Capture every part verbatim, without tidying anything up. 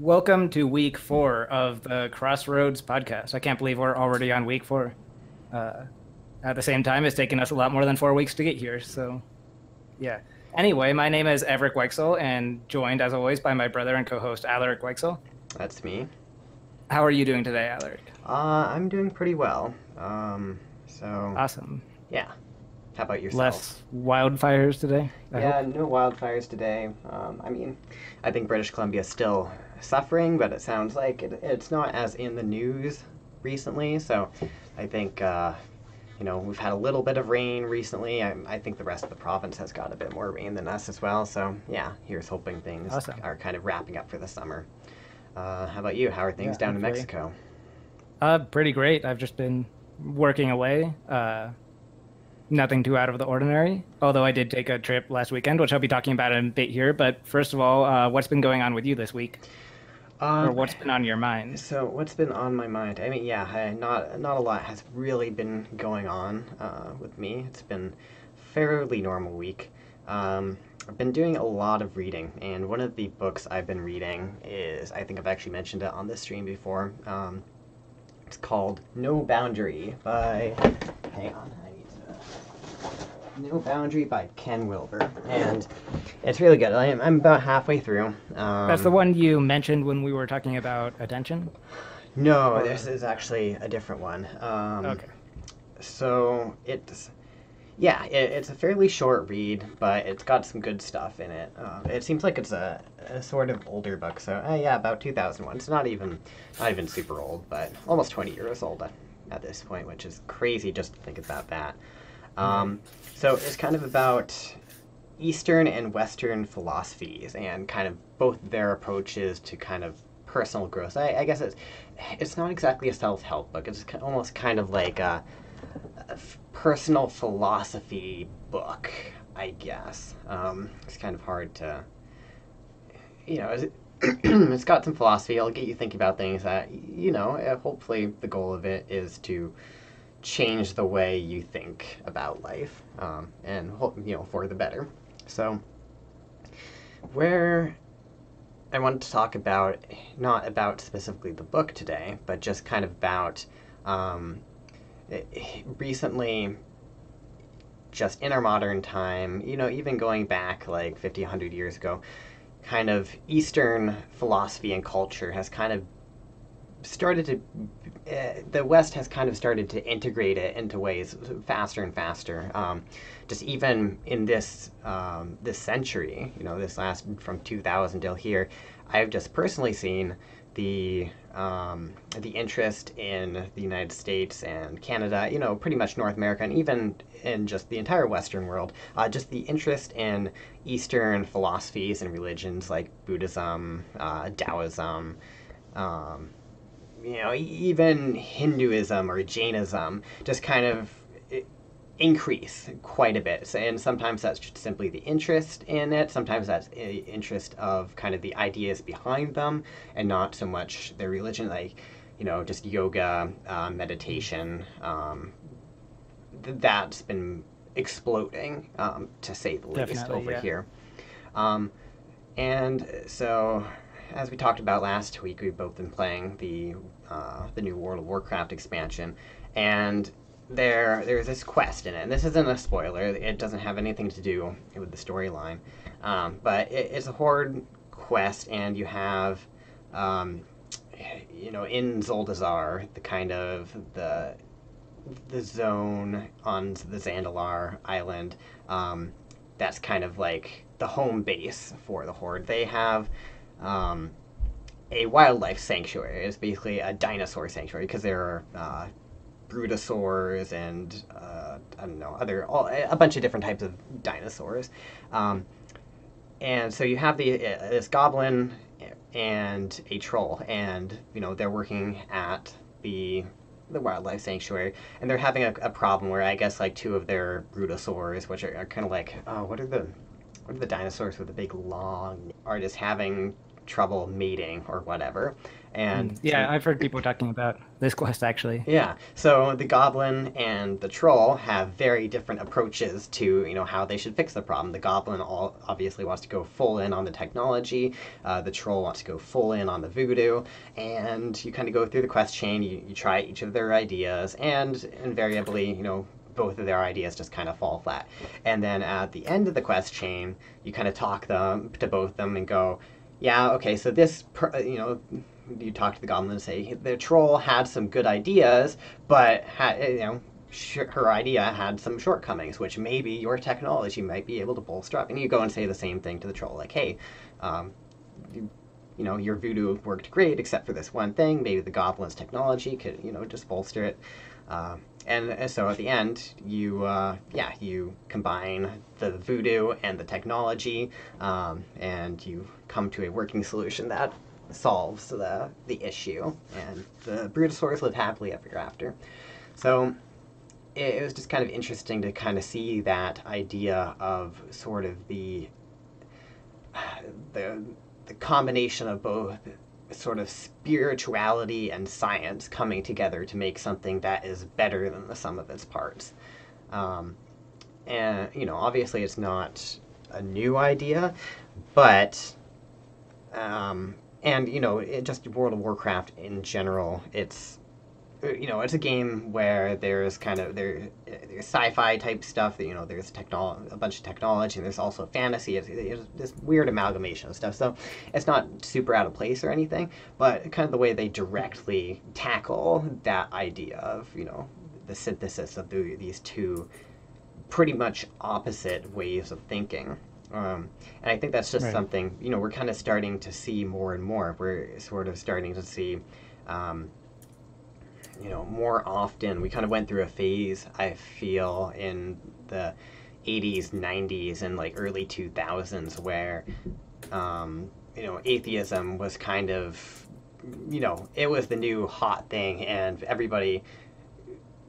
Welcome to week four of the Crossroads podcast. I can't believe we're already on week four. Uh, at the same time, it's taken us a lot more than four weeks to get here. So, yeah. Anyway, my name is Evaric Weixel, and joined, as always, by my brother and co-host, Alaric Weixel. That's me. How are you doing today, Alaric? Uh, I'm doing pretty well. Um, so... Awesome. Yeah. How about yourself? Less wildfires today? I yeah, hope. No wildfires today. Um, I mean, I think British Columbia is still suffering, but it sounds like it, it's not as in the news recently, so I think, uh, you know, we've had a little bit of rain recently. I, I think the rest of the province has got a bit more rain than us as well, so yeah, here's hoping things awesome. Are kind of wrapping up for the summer. Uh, how about you? How are things yeah, down hopefully. in Mexico? Uh, pretty great. I've just been working away. Uh, nothing too out of the ordinary, although I did take a trip last weekend, which I'll be talking about in a bit here. But first of all, uh, what's been going on with you this week? Um, or what's been on your mind? So what's been on my mind? I mean, yeah, I, not not a lot has really been going on uh, with me. It's been a fairly normal week. Um, I've been doing a lot of reading, and one of the books I've been reading is, I think I've actually mentioned it on this stream before, um, it's called No Boundary by, hang on, I need to, No Boundary by Ken Wilber, and it's really good. I am, I'm about halfway through. Um, That's the one you mentioned when we were talking about attention? No, or... this is actually a different one. Um, okay. So, it's... Yeah, it, it's a fairly short read, but it's got some good stuff in it. Um, it seems like it's a, a sort of older book, so uh, yeah, about two thousand one. It's not even not even super old, but almost twenty years old at, at this point, which is crazy just to think about that. Um, so it's kind of about Eastern and Western philosophies and kind of both their approaches to kind of personal growth. I, I guess it's, it's not exactly a self-help book. It's almost kind of like a... a personal philosophy book, I guess. Um, it's kind of hard to, you know, it's, it's got some philosophy. It'll get you thinking about things that, you know, hopefully the goal of it is to change the way you think about life, um, and, you know, for the better. So, where I wanted to talk about, not about specifically the book today, but just kind of about, um, recently, just in our modern time, you know, even going back like fifty, a hundred years ago, kind of Eastern philosophy and culture has kind of started to, uh, the West has kind of started to integrate it into ways faster and faster. Um, just even in this, um, this century, you know, this last, from two thousand till here, I've just personally seen the um, the interest in the United States and Canada, you know, pretty much North America, and even in just the entire Western world, uh, just the interest in Eastern philosophies and religions like Buddhism, uh, Taoism, um, you know, even Hinduism or Jainism, just kind of increase quite a bit. And sometimes that's just simply the interest in it. Sometimes that's the interest of kind of the ideas behind them and not so much their religion, like, you know, just yoga, uh, meditation. Um, th that's been exploding, um, to say the least, Definitely, over yeah. here. Um, and so, as we talked about last week, we've both been playing the, uh, the new World of Warcraft expansion, and There, there's this quest in it, and this isn't a spoiler. It doesn't have anything to do with the storyline, um, but it, it's a horde quest, and you have, um, you know, in Zuldazar, the kind of the the zone on the Zandalar island. Um, that's kind of like the home base for the horde. They have. Um, a wildlife sanctuary. It's basically a dinosaur sanctuary because there are. Uh, Brutosaurs and uh, I don't know other all, a bunch of different types of dinosaurs, um, and so you have the uh, this goblin and a troll, and you know they're working at the the wildlife sanctuary, and they're having a, a problem where I guess like two of their Brutosaurs, which are, are kind of like oh what are the what are the dinosaurs with the big long are just having trouble mating or whatever. And yeah, I've heard people talking about this quest, actually. Yeah, so the goblin and the troll have very different approaches to, you know, how they should fix the problem. The goblin all obviously wants to go full in on the technology. Uh, the troll wants to go full in on the voodoo. And you kind of go through the quest chain, you, you try each of their ideas, and invariably, you know, both of their ideas just kind of fall flat. And then at the end of the quest chain, you kind of talk them to both of them and go, yeah, okay, so this, per, you know... you talk to the goblin and say the troll had some good ideas, but had, you know, sh her idea had some shortcomings, which maybe your technology might be able to bolster up. And you go and say the same thing to the troll, like, hey, um, you, you know, your voodoo worked great except for this one thing. Maybe the goblin's technology could, you know, just bolster it. Um, and, and so at the end, you, uh, yeah, you combine the voodoo and the technology, um, and you come to a working solution that solves the the issue, and the Brutosaurus live happily ever after. So it, it was just kind of interesting to kind of see that idea of sort of the the the combination of both sort of spirituality and science coming together to make something that is better than the sum of its parts. Um, and you know, obviously, it's not a new idea, but um, and, you know, it just World of Warcraft in general, it's, you know, it's a game where there's kind of, there, there's sci-fi type stuff, that, you know, there's technolo a bunch of technology, and there's also fantasy, it's, it's this weird amalgamation of stuff, so it's not super out of place or anything, but kind of the way they directly tackle that idea of, you know, the synthesis of the, these two pretty much opposite ways of thinking. Um, and I think that's just right. something, you know, we're kind of starting to see more and more. We're sort of starting to see, um, you know, more often. We kind of went through a phase, I feel, in the eighties, nineties, and, like, early two thousands where, um, you know, atheism was kind of, you know, it was the new hot thing, and everybody...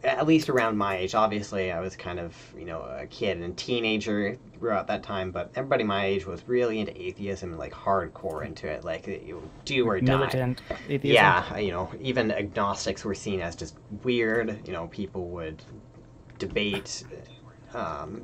at least around my age, obviously I was kind of, you know, a kid and teenager throughout that time, but everybody my age was really into atheism, like hardcore into it, like you do or die. Militant atheism. Yeah, you know, even agnostics were seen as just weird, you know, people would debate, um,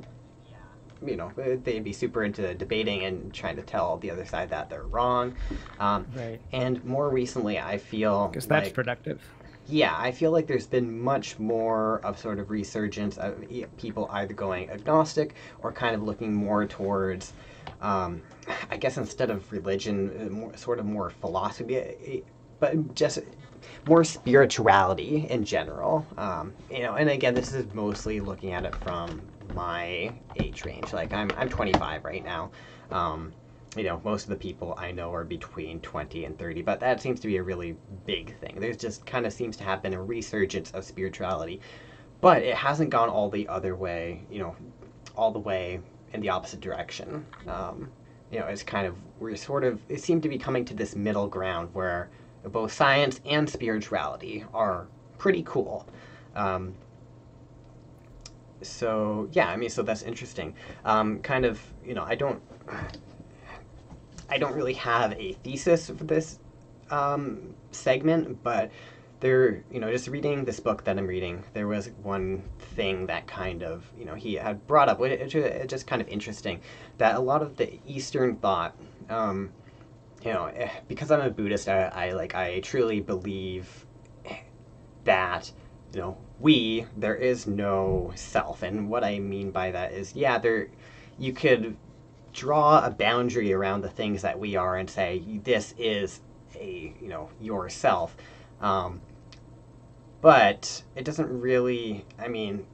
you know, they'd be super into debating and trying to tell the other side that they're wrong. Um, right. And more recently I feel... because that's like, productive. Yeah, I feel like there's been much more of sort of resurgence of people either going agnostic or kind of looking more towards, um, I guess instead of religion, more, sort of more philosophy, but just more spirituality in general. Um, you know, and again, this is mostly looking at it from my age range. Like I'm I'm twenty-five right now. Um, You know, most of the people I know are between twenty and thirty, but that seems to be a really big thing. There's just kind of seems to have been a resurgence of spirituality, but it hasn't gone all the other way, you know, all the way in the opposite direction. Um, you know, it's kind of, we're sort of, it seemed to be coming to this middle ground where both science and spirituality are pretty cool. Um, so, yeah, I mean, so that's interesting. Um, kind of, you know, I don't... I don't really have a thesis for this um, segment, but there, you know, just reading this book that I'm reading, there was one thing that kind of, you know, he had brought up, which is just kind of interesting, that a lot of the Eastern thought, um, you know, because I'm a Buddhist, I, I like, I truly believe that, you know, we, there is no self. And what I mean by that is, yeah, there, you could draw a boundary around the things that we are and say this is a, you know, yourself, um, but it doesn't really, I mean,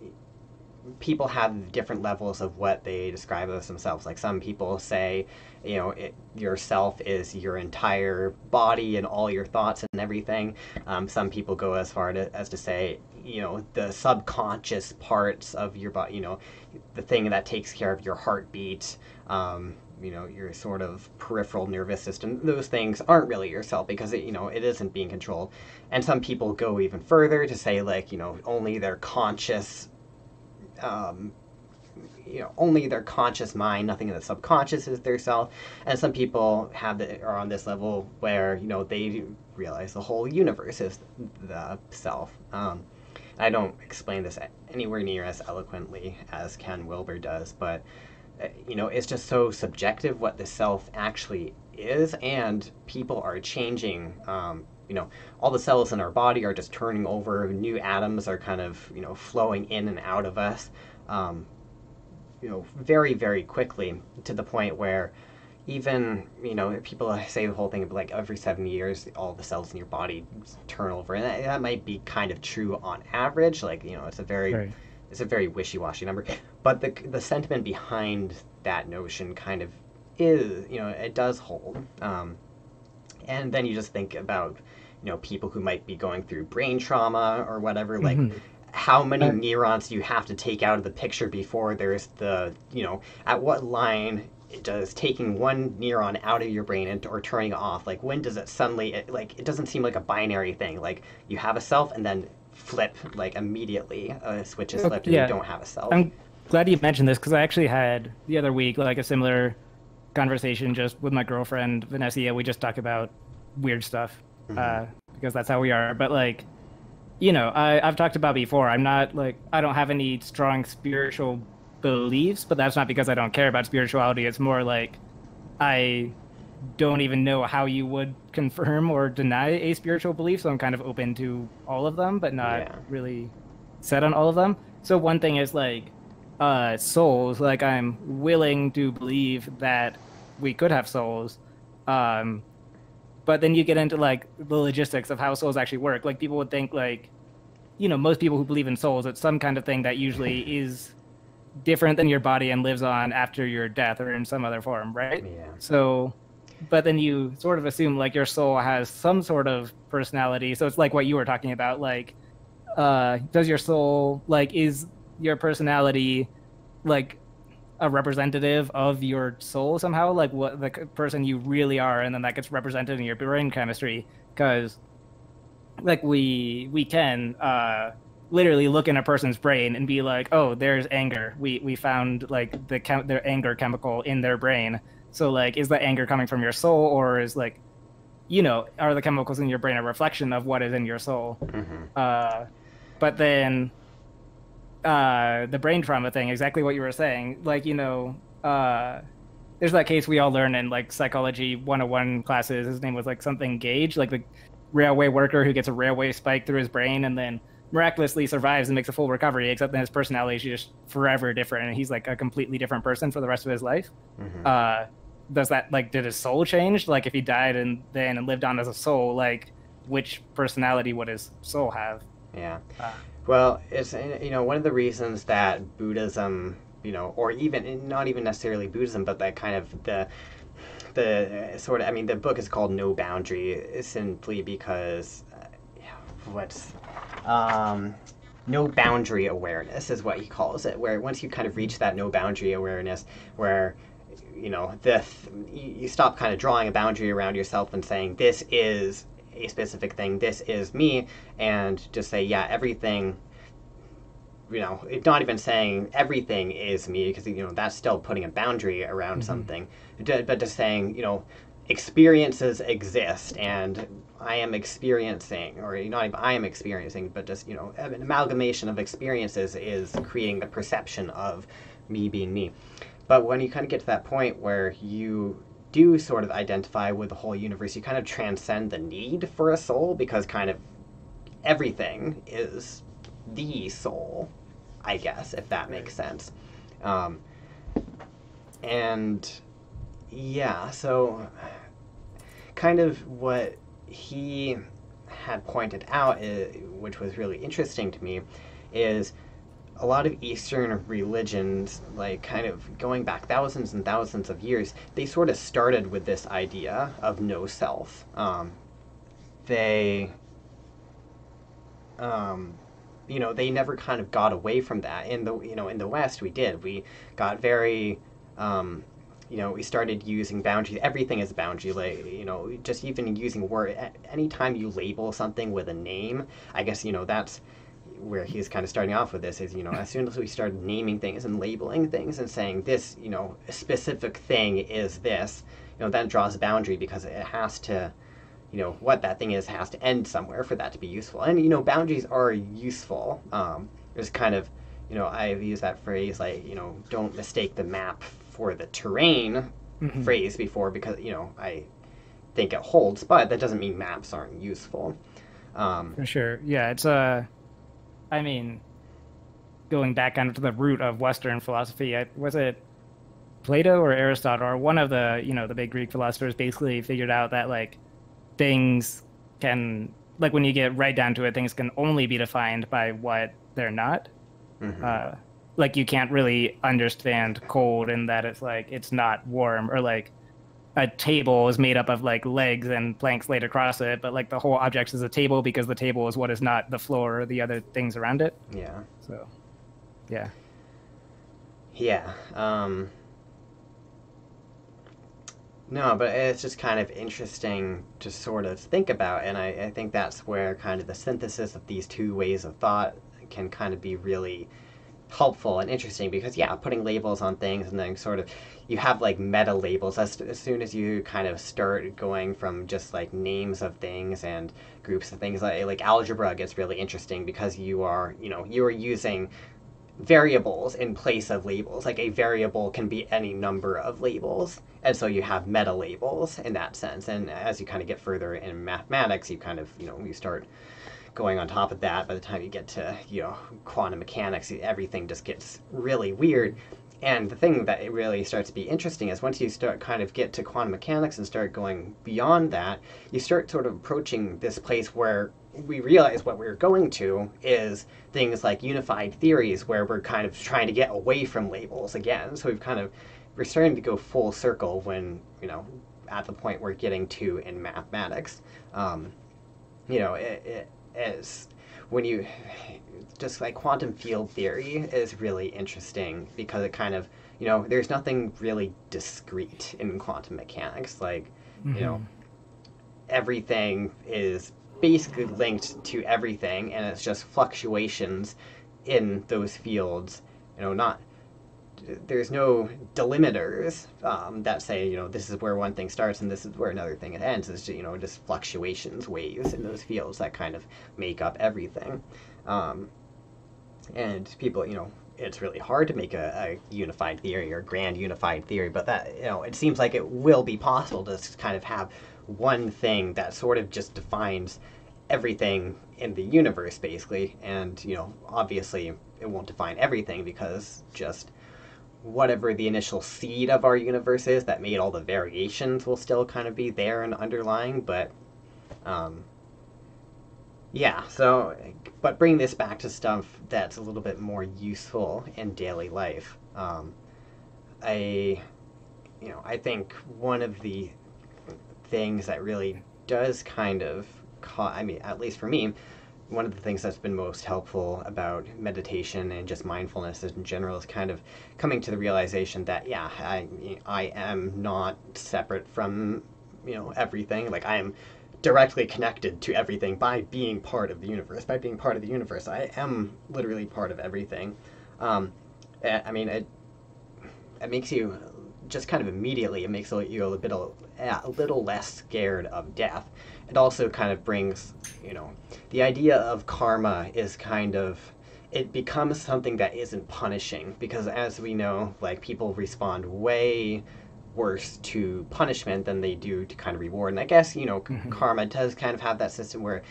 people have different levels of what they describe as themselves. Like some people say, you know, it, yourself is your entire body and all your thoughts and everything. Um, some people go as far to, as to say, you know, the subconscious parts of your body, you know, the thing that takes care of your heartbeat, um, you know, your sort of peripheral nervous system, those things aren't really yourself because, it, you know, it isn't being controlled. And some people go even further to say, like, you know, only their conscious, um, you know, only their conscious mind, nothing in the subconscious is their self. And some people have the, are on this level where, you know, they realize the whole universe is the self. Um, I don't explain this anywhere near as eloquently as Ken Wilber does, but, you know, it's just so subjective what the self actually is, and people are changing. Um, you know, all the cells in our body are just turning over, new atoms are kind of, you know, flowing in and out of us, um, you know, very, very quickly, to the point where even, you know, people say the whole thing of like every seven years, all the cells in your body turn over, and that, that might be kind of true on average. Like, you know, it's a very, right. it's a very wishy-washy number. But the the sentiment behind that notion kind of is, you know, it does hold. Um, and then you just think about, you know, people who might be going through brain trauma or whatever, like. Mm-hmm. How many neurons do you have to take out of the picture before there's the, you know, at what line does taking one neuron out of your brain and, or turning it off, like, when does it suddenly, it, like, it doesn't seem like a binary thing. Like, you have a self and then flip, like, immediately a switch is flipped and yeah. you don't have a self. I'm glad you mentioned this, because I actually had the other week, like, a similar conversation just with my girlfriend, Vanessa. Yeah, we just talked about weird stuff, mm-hmm. uh, because that's how we are. But, like, you know, I, I've talked about before, I'm not, like, I don't have any strong spiritual beliefs, but that's not because I don't care about spirituality. It's more like I don't even know how you would confirm or deny a spiritual belief, so I'm kind of open to all of them, but not yeah. really set on all of them. So one thing is, like, uh, souls. Like, I'm willing to believe that we could have souls, um... but then you get into, like, the logistics of how souls actually work. Like, people would think, like, you know, most people who believe in souls, it's some kind of thing that usually is different than your body and lives on after your death or in some other form, right? Yeah. So, but then you sort of assume, like, your soul has some sort of personality. So it's like what you were talking about, like, uh, does your soul, like, is your personality, like, a representative of your soul somehow, like what the person you really are, and then that gets represented in your brain chemistry, because, like, we we can uh literally look in a person's brain and be like, oh, there's anger, we we found, like, the chem- their anger chemical in their brain. So, like, is the anger coming from your soul, or is, like, you know, are the chemicals in your brain a reflection of what is in your soul? Mm-hmm. uh but then Uh, the brain trauma thing, exactly what you were saying. Like, you know, uh, there's that case we all learn in, like, psychology one oh one classes. His name was, like, something Gage, like the railway worker who gets a railway spike through his brain and then miraculously survives and makes a full recovery, except that his personality is just forever different, and he's, like, a completely different person for the rest of his life. Mm-hmm. Uh, does that, like, did his soul change? Like, if he died and then and lived on as a soul, like, which personality would his soul have? Yeah. Uh, Well, it's, you know, one of the reasons that Buddhism, you know, or even not even necessarily Buddhism, but that kind of the the sort of, I mean, the book is called No Boundary, simply because uh, what's um, no boundary awareness is what he calls it, where once you kind of reach that no boundary awareness, where, you know, the you stop kind of drawing a boundary around yourself and saying this is a specific thing, this is me, and just say, yeah, everything, you know, not even saying everything is me, because, you know, that's still putting a boundary around mm-hmm. something, but just saying, you know, experiences exist, and I am experiencing, or not even I am experiencing, but just, you know, an amalgamation of experiences is creating the perception of me being me. But when you kind of get to that point where you do sort of identify with the whole universe, you kind of transcend the need for a soul, because kind of everything is the soul, I guess, if that makes sense. Um, and yeah, so kind of what he had pointed out, is, which was really interesting to me, is a lot of Eastern religions, like, kind of going back thousands and thousands of years, they sort of started with this idea of no self. Um, they, um, you know, they never kind of got away from that. In the, you know, in the West, we did. We got very, um, you know, we started using boundaries. Everything is a boundary. Like, you know, just even using word. Anytime you label something with a name, I guess, you know, that's where he's kind of starting off with this is, you know, as soon as we start naming things and labeling things and saying this, you know, specific thing is this, you know, that draws a boundary, because it has to, you know, what that thing is has to end somewhere for that to be useful. And, you know, boundaries are useful. Um, there's kind of, you know, I've used that phrase, like, you know, don't mistake the map for the terrain mm-hmm. phrase before, because, you know, I think it holds, but that doesn't mean maps aren't useful. Um, for sure. Yeah, it's a, uh, I mean, going back kind of to the root of Western philosophy, I, was it Plato or Aristotle or one of the, you know, the big Greek philosophers basically figured out that, like, things can, like, when you get right down to it, things can only be defined by what they're not. Mm-hmm. Uh, like, you can't really understand cold in that it's, like, it's not warm, or, like, a table is made up of, like, legs and planks laid across it, but, like, the whole object is a table because the table is what is not the floor or the other things around it. Yeah. So, yeah. Yeah. Um, no, but it's just kind of interesting to sort of think about, and I, I think that's where kind of the synthesis of these two ways of thought can kind of be really helpful and interesting, because, yeah, putting labels on things, and then sort of you have, like, meta labels as, as soon as you kind of start going from just, like, names of things and groups of things, like, like algebra gets really interesting, because you are, you know, you are using variables in place of labels. Like, a variable can be any number of labels, and so you have meta labels in that sense. And as you kind of get further in mathematics, you kind of, you know, you start going on top of that. By the time you get to, you know, quantum mechanics, everything just gets really weird. And the thing that it really starts to be interesting is once you start kind of get to quantum mechanics and start going beyond that, you start sort of approaching this place where we realize what we're going to is things like unified theories, where we're kind of trying to get away from labels again. So we've kind of, we're starting to go full circle when, you know, at the point we're getting to in mathematics. Um, you know, it, it is when you just, like, quantum field theory is really interesting, because it kind of, you know, there's nothing really discrete in quantum mechanics. Like, mm-hmm. you know, everything is basically linked to everything, and it's just fluctuations in those fields. You know, not there's no delimiters um, that say, you know, this is where one thing starts and this is where another thing ends. It's, you know, just fluctuations, waves in those fields that kind of make up everything. Um, and people, you know, it's really hard to make a, a unified theory or grand unified theory, but that, you know, it seems like it will be possible to kind of have one thing that sort of just defines everything in the universe, basically. And, you know, obviously it won't define everything, because just whatever the initial seed of our universe is that made all the variations will still kind of be there and underlying. But um yeah, so but bring this back to stuff that's a little bit more useful in daily life. um I you know I think one of the things that really does kind of ca- I mean, at least for me, one of the things that's been most helpful about meditation and just mindfulness in general is kind of coming to the realization that, yeah, I, I am not separate from, you know, everything. Like, I am directly connected to everything by being part of the universe. By being part of the universe, I am literally part of everything. Um, I mean, it, it makes you just kind of immediately, it makes you a bit a little less scared of death. It also kind of brings, you know, the idea of karma is kind of, it becomes something that isn't punishing, because as we know, like, people respond way worse to punishment than they do to kind of reward. And I guess, you know, mm-hmm. karma does kind of have that system where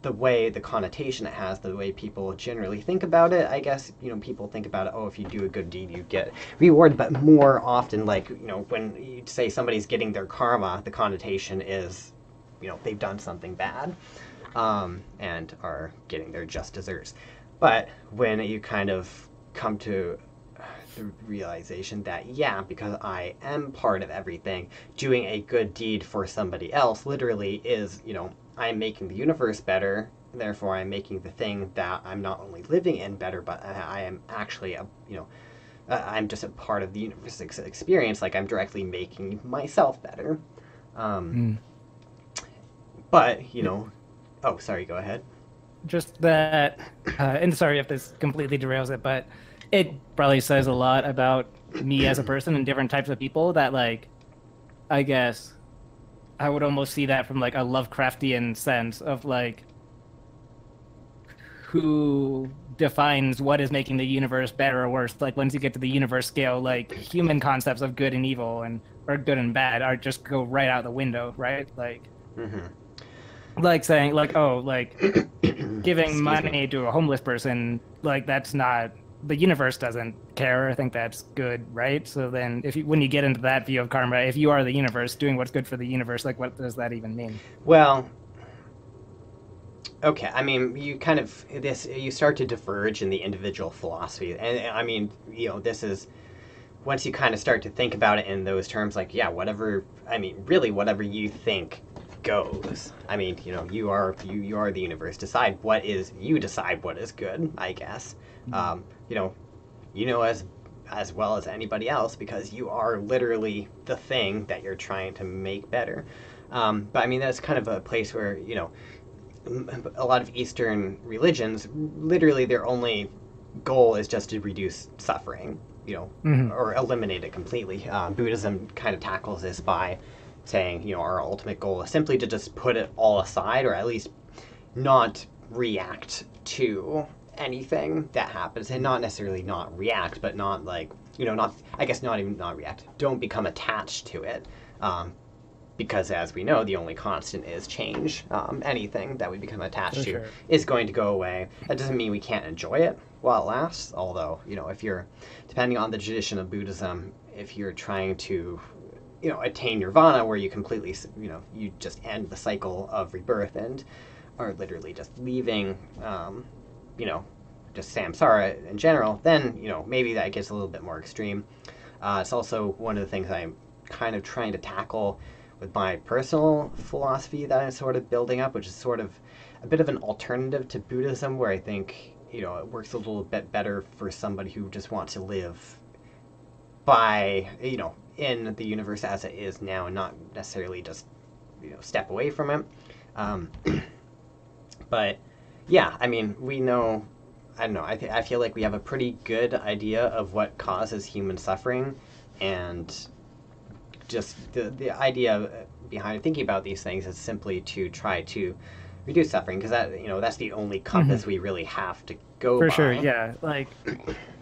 the way, the connotation it has, the way people generally think about it, I guess, you know, people think about it, oh, if you do a good deed, you get reward. But more often, like, you know, when you say somebody's getting their karma, the connotation is, you know, they've done something bad um, and are getting their just desserts. But when you kind of come to the realization that, yeah, because I am part of everything, doing a good deed for somebody else literally is, you know, I'm making the universe better, therefore I'm making the thing that I'm not only living in better, but I, I am actually, a, you know, I'm just a part of the universe experience. Like, I'm directly making myself better. Um, mm. But, you know, oh, sorry, go ahead. just that, uh, and sorry if this completely derails it, but it probably says a lot about me as a person and different types of people that, like, I guess I would almost see that from, like, a Lovecraftian sense of, like, who defines what is making the universe better or worse. Like, once you get to the universe scale, like, human concepts of good and evil and or good and bad are just go right out the window, right? Like, mm-hmm. like saying, like, oh, like, giving money me. to a homeless person, like, that's not... The universe doesn't care. I think that's good, right? So then, if you, when you get into that view of karma, if you are the universe, doing what's good for the universe, like, what does that even mean? Well, okay. I mean, you kind of this you start to diverge in the individual philosophy, and I mean, you know, this is once you kind of start to think about it in those terms, like, yeah, whatever. I mean, really, whatever you think goes. I mean, you know, you are you you are the universe. Decide what is you decide what is good, I guess. Um, you know, you know as as well as anybody else because you are literally the thing that you're trying to make better. Um, but I mean, that's kind of a place where, you know, a lot of Eastern religions, literally their only goal is just to reduce suffering, you know, mm-hmm. or eliminate it completely. Uh, Buddhism kind of tackles this by saying, you know, our ultimate goal is simply to just put it all aside or at least not react to anything that happens, and not necessarily not react, but not, like, you know, not, I guess not even not react, don't become attached to it, um, because as we know, the only constant is change. Um, anything that we become attached For to sure. is going to go away. That doesn't mean we can't enjoy it while it lasts, although, you know, if you're, depending on the tradition of Buddhism, if you're trying to, you know, attain nirvana, where you completely, you know, you just end the cycle of rebirth and are literally just leaving, um, you know, just samsara in general, then, you know, maybe that gets a little bit more extreme. Uh, it's also one of the things I'm kind of trying to tackle with my personal philosophy that I'm sort of building up, which is sort of a bit of an alternative to Buddhism, where I think, you know, it works a little bit better for somebody who just wants to live by, you know, in the universe as it is now and not necessarily just, you know, step away from it. Um, but... Yeah, I mean, we know, I don't know, I, th I feel like we have a pretty good idea of what causes human suffering, and just the, the idea behind thinking about these things is simply to try to reduce suffering, because that, you know, that's the only compass mm-hmm. we really have to go by. For sure, yeah. Like,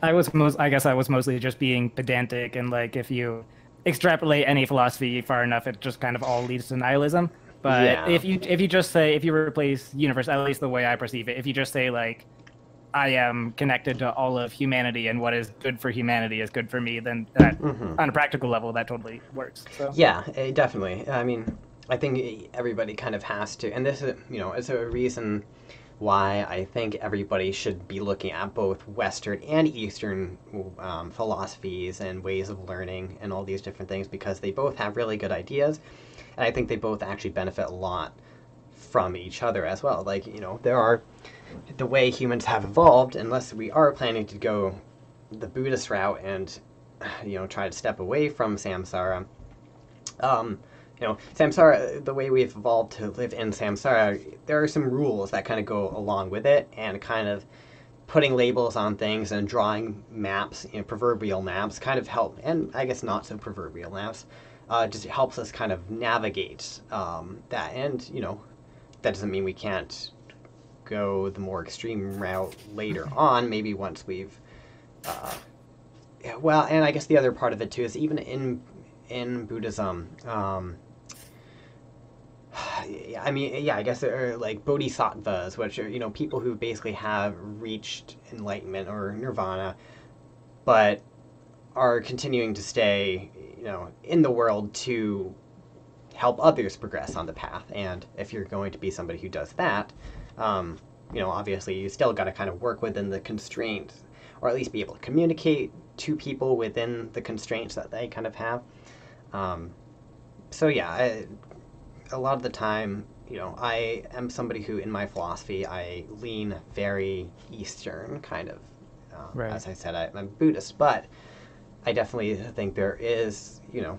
I was most, I guess I was mostly just being pedantic, and, like, if you extrapolate any philosophy far enough, it just kind of all leads to nihilism. But yeah. if you if you just say, if you replace universe, at least the way I perceive it, if you just say, like, I am connected to all of humanity and what is good for humanity is good for me, then that, mm-hmm. on a practical level, that totally works. So. Yeah, it definitely. I mean, I think everybody kind of has to, and this is, you know, it's a reason why I think everybody should be looking at both Western and Eastern um, philosophies and ways of learning and all these different things, because they both have really good ideas. And I think they both actually benefit a lot from each other as well. Like, you know, there are, the way humans have evolved, unless we are planning to go the Buddhist route and, you know, try to step away from samsara, um, you know, samsara, the way we've evolved to live in samsara, there are some rules that kind of go along with it, and kind of putting labels on things and drawing maps, you know, proverbial maps, kind of help, and I guess not so proverbial maps, Uh, just helps us kind of navigate um, that. And, you know, that doesn't mean we can't go the more extreme route later on, maybe once we've... Uh, well, and I guess the other part of it, too, is even in in Buddhism, um, I mean, yeah, I guess there are, like, bodhisattvas, which are, you know, people who basically have reached enlightenment or nirvana, but are continuing to stay... you know, in the world to help others progress on the path. And if you're going to be somebody who does that, um, you know, obviously you still got to kind of work within the constraints, or at least be able to communicate to people within the constraints that they kind of have. Um, so yeah, I, a lot of the time, you know, I am somebody who, in my philosophy, I lean very Eastern kind of, um, right. as I said, I, I'm Buddhist, but I definitely think there is, you know,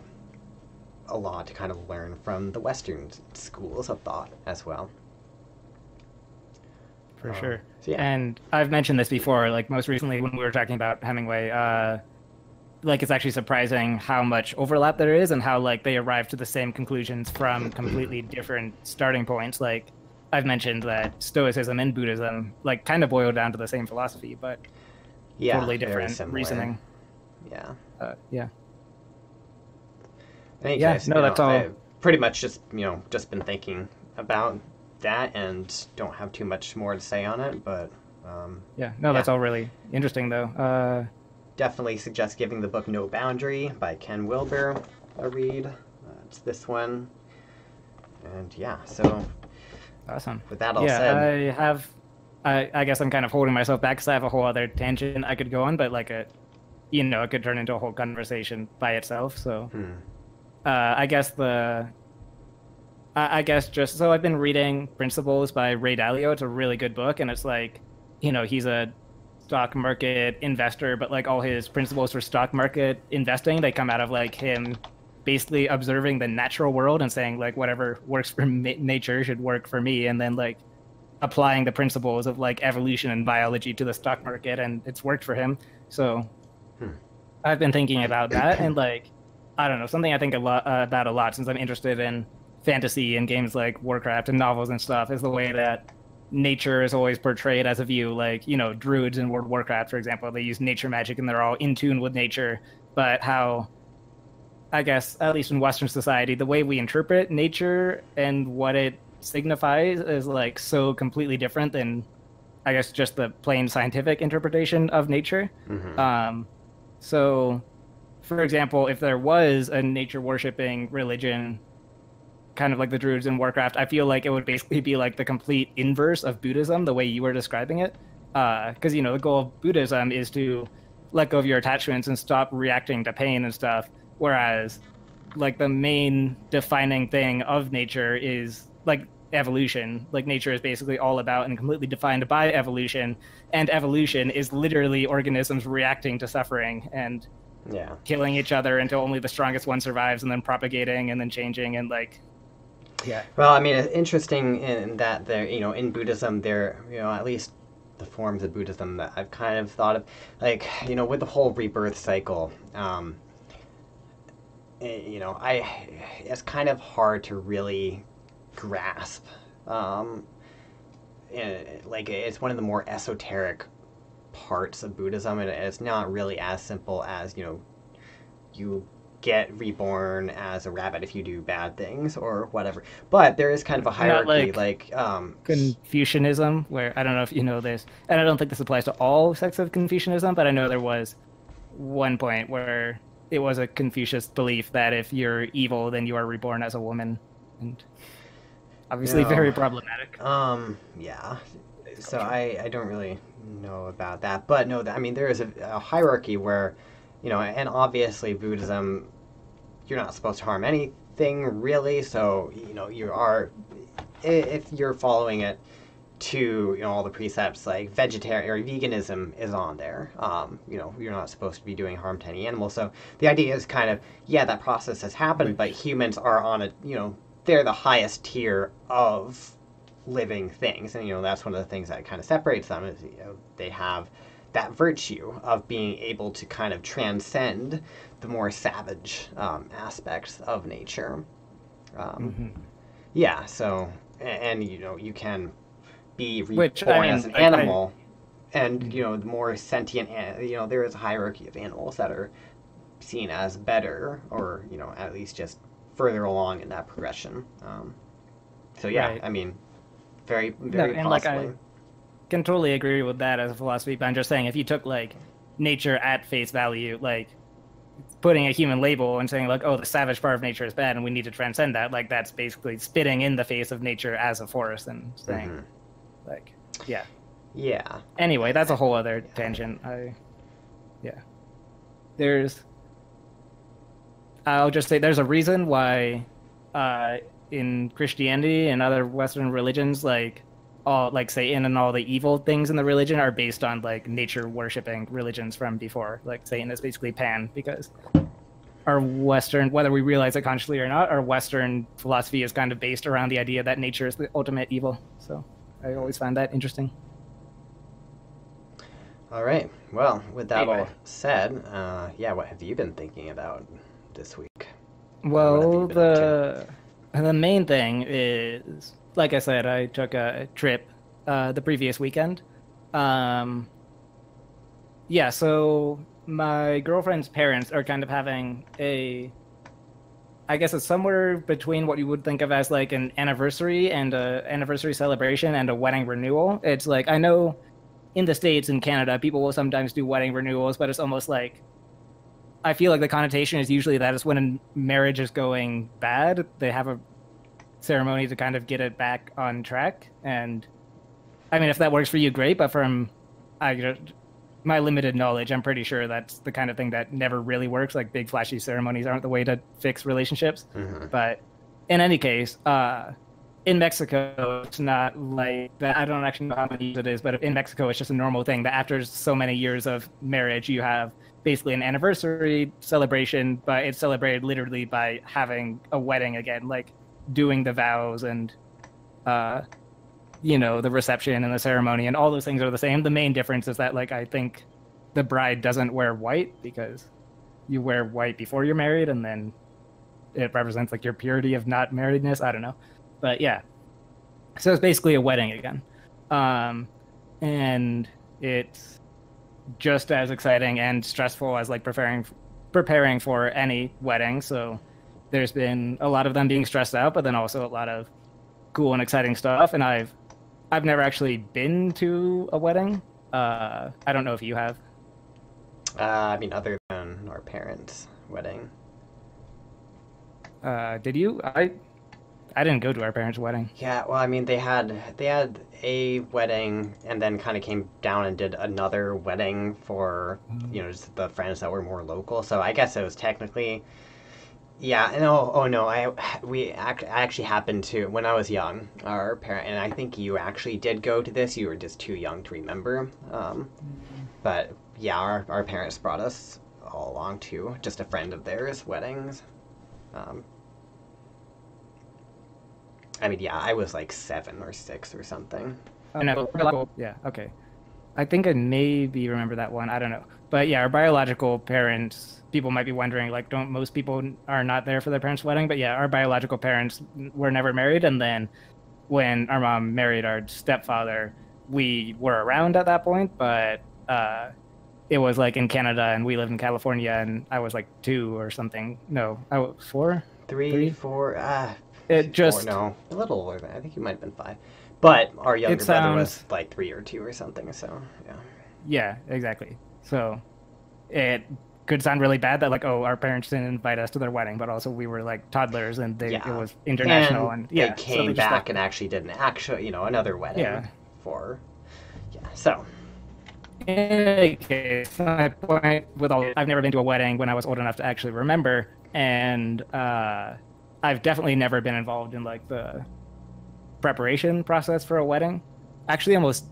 a lot to kind of learn from the Western schools of thought as well. for um, sure. So yeah. And I've mentioned this before, like most recently when we were talking about Hemingway, uh, like it's actually surprising how much overlap there is and how like they arrive to the same conclusions from completely different starting points. Like I've mentioned that Stoicism and Buddhism like kind of boil down to the same philosophy, but yeah, totally different reasoning. Yeah. Uh, yeah. Thank you guys. No, that's all. I've pretty much just, you know, just been thinking about that and don't have too much more to say on it, but um, yeah, no, yeah. That's all really interesting though. Uh, Definitely suggest giving the book No Boundary by Ken Wilber a read. Uh, it's this one. And yeah, so awesome. With that all yeah, said. I have, I, I guess I'm kind of holding myself back because I have a whole other tangent I could go on, but like a, you know, it could turn into a whole conversation by itself. So hmm. uh, I guess the, I, I guess just, so I've been reading Principles by Ray Dalio. It's a really good book. And it's like, you know, he's a stock market investor, but like all his principles for stock market investing, they come out of like him basically observing the natural world and saying like whatever works for nature should work for me, and then like applying the principles of like evolution and biology to the stock market, and it's worked for him. So hmm. I've been thinking about that, and like I don't know, something I think a lot uh, about a lot since I'm interested in fantasy and games like Warcraft and novels and stuff is the way that nature is always portrayed as a view, like, you know, druids in World of Warcraft, for example, they use nature magic and they're all in tune with nature. But how, I guess, at least in Western society, the way we interpret nature and what it signifies is like so completely different than, I guess, just the plain scientific interpretation of nature. Mm-hmm. Um, so, for example, if there was a nature worshipping religion, kind of like the druids in Warcraft, I feel like it would basically be like the complete inverse of Buddhism, the way you were describing it. Because, uh, you know, the goal of Buddhism is to let go of your attachments and stop reacting to pain and stuff. Whereas, like, the main defining thing of nature is, like, evolution. Like, nature is basically all about and completely defined by evolution. And evolution is literally organisms reacting to suffering and yeah. killing each other until only the strongest one survives, and then propagating and then changing and, like... Yeah. Well, I mean, it's interesting in that there, you know, in Buddhism, there, you know, at least the forms of Buddhism that I've kind of thought of, like, you know, with the whole rebirth cycle, um, you know, I, it's kind of hard to really grasp. Um, like, it's one of the more esoteric parts of Buddhism, and it's not really as simple as, you know, you get reborn as a rabbit if you do bad things or whatever, but there is kind of a hierarchy, like, like um Confucianism, where I don't know if you know this, and I don't think this applies to all sects of Confucianism, but I know there was one point where it was a Confucius belief that if you're evil then you are reborn as a woman, and obviously you know, very problematic. Um yeah, so I I don't really know about that, but no, I mean there is a, a hierarchy where, you know, and obviously Buddhism, you're not supposed to harm anything really, so, you know, you are, if you're following it to, you know, all the precepts, like vegetarian or veganism is on there, um, you know, you're not supposed to be doing harm to any animal, so the idea is kind of, yeah, that process has happened, but humans are on a, you know, they're the highest tier of living things, and, you know, that's one of the things that kind of separates them is, you know, they have that virtue of being able to kind of transcend the more savage um, aspects of nature. Um, mm-hmm. Yeah, so, and, and, you know, you can be reborn Which, I mean, as an I, animal, I, I... and, you know, the more sentient, you know, there is a hierarchy of animals that are seen as better, or, you know, at least just further along in that progression. Um, so, yeah, right. I mean, very, very no, possibly. Like I... can totally agree with that as a philosophy, but I'm just saying if you took like nature at face value, like putting a human label and saying like, oh, the savage part of nature is bad and we need to transcend that, like that's basically spitting in the face of nature as a force and saying mm-hmm. like yeah yeah anyway, that's a whole other yeah. tangent. I yeah there's I'll just say there's a reason why uh in Christianity and other Western religions, like all like Satan and all the evil things in the religion are based on like nature worshipping religions from before. Like Satan is basically Pan, because our Western, whether we realize it consciously or not, our Western philosophy is kind of based around the idea that nature is the ultimate evil. So I always find that interesting. All right. Well, with that anyway. all said, uh, yeah, what have you been thinking about this week? Well, the the main thing is, like I said, I took a trip uh, the previous weekend. Um, yeah, so my girlfriend's parents are kind of having a, I guess it's somewhere between what you would think of as like an anniversary and a anniversary celebration and a wedding renewal. It's like, I know in the States and Canada, people will sometimes do wedding renewals, but it's almost like, I feel like the connotation is usually that it's when a marriage is going bad, they have a ceremony to kind of get it back on track. And I mean, if that works for you, great. But from I, my limited knowledge, I'm pretty sure that's the kind of thing that never really works. Like big flashy ceremonies aren't the way to fix relationships. Mm-hmm. But in any case, uh, in Mexico, it's not like that. I don't actually know how many years it is, but in Mexico, it's just a normal thing that after so many years of marriage, you have basically an anniversary celebration, but it's celebrated literally by having a wedding again, like doing the vows and, uh, you know, the reception and the ceremony and all those things are the same. The main difference is that, like, I think the bride doesn't wear white because you wear white before you're married and then it represents like your purity of not marriedness. I don't know. But yeah, so it's basically a wedding again. Um, and it's just as exciting and stressful as like preparing preparing for any wedding. So there's been a lot of them being stressed out, but then also a lot of cool and exciting stuff. And I've I've never actually been to a wedding. Uh, I don't know if you have. Uh, I mean, other than our parents' wedding. Uh, did you? I I didn't go to our parents' wedding. Yeah, well, I mean, they had they had a wedding and then kind of came down and did another wedding for, you know, just the friends that were more local. So I guess it was technically, yeah. And oh, oh no, I we act, I actually happened to, when I was young, our parent, and I think you actually did go to this. You were just too young to remember. Um, but yeah, our our parents brought us all along to just a friend of theirs' weddings. Um, I mean, yeah, I was like seven or six or something. Oh, no. Yeah, okay. I think I maybe remember that one. I don't know. But yeah, our biological parents, people might be wondering, like, don't most people are not there for their parents' wedding? But yeah, our biological parents were never married. And then when our mom married our stepfather, we were around at that point. But uh, it was like in Canada and we lived in California and I was like two or something. No, I was four? Three, Three? four, ah. Uh... It just, or no, a little older than I think you might have been five, but our younger sounds, brother was like three or two or something. So yeah, yeah, exactly. So it could sound really bad that like, oh, our parents didn't invite us to their wedding, but also we were like toddlers and they yeah. it was international and, and yeah, they came so they back like, and actually did an actual, you know, another wedding yeah. for yeah. So in any case, my point with all, I've never been to a wedding when I was old enough to actually remember, and uh. I've definitely never been involved in like the preparation process for a wedding. Actually, I almost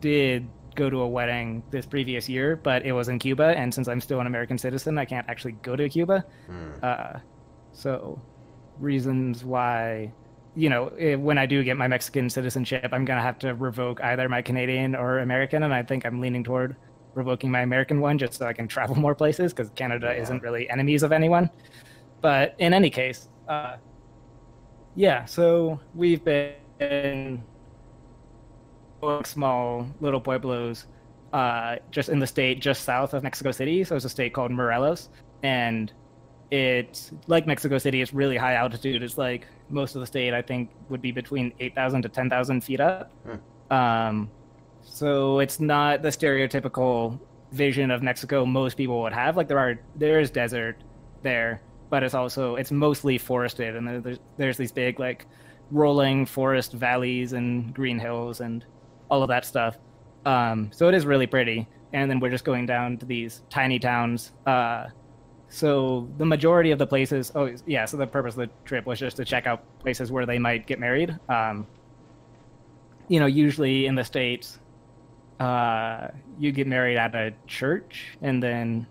did go to a wedding this previous year, but it was in Cuba. And since I'm still an American citizen, I can't actually go to Cuba. Mm. Uh, so reasons why, you know, if, when I do get my Mexican citizenship, I'm going to have to revoke either my Canadian or American. And I think I'm leaning toward revoking my American one just so I can travel more places because Canada yeah. isn't really enemies of anyone. But in any case, Uh, yeah, so we've been in small little pueblos uh, just in the state just south of Mexico City. So it's a state called Morelos. And it's like Mexico City, it's really high altitude. It's like most of the state, I think, would be between eight thousand to ten thousand feet up. Hmm. Um, so it's not the stereotypical vision of Mexico most people would have. Like there are, there is desert there. But it's also, it's mostly forested, and there's, there's these big, like, rolling forest valleys and green hills and all of that stuff. Um, so it is really pretty. And then we're just going down to these tiny towns. Uh, so the majority of the places, oh, yeah, so the purpose of the trip was just to check out places where they might get married. Um, you know, usually in the States, uh, you get married at a church, and then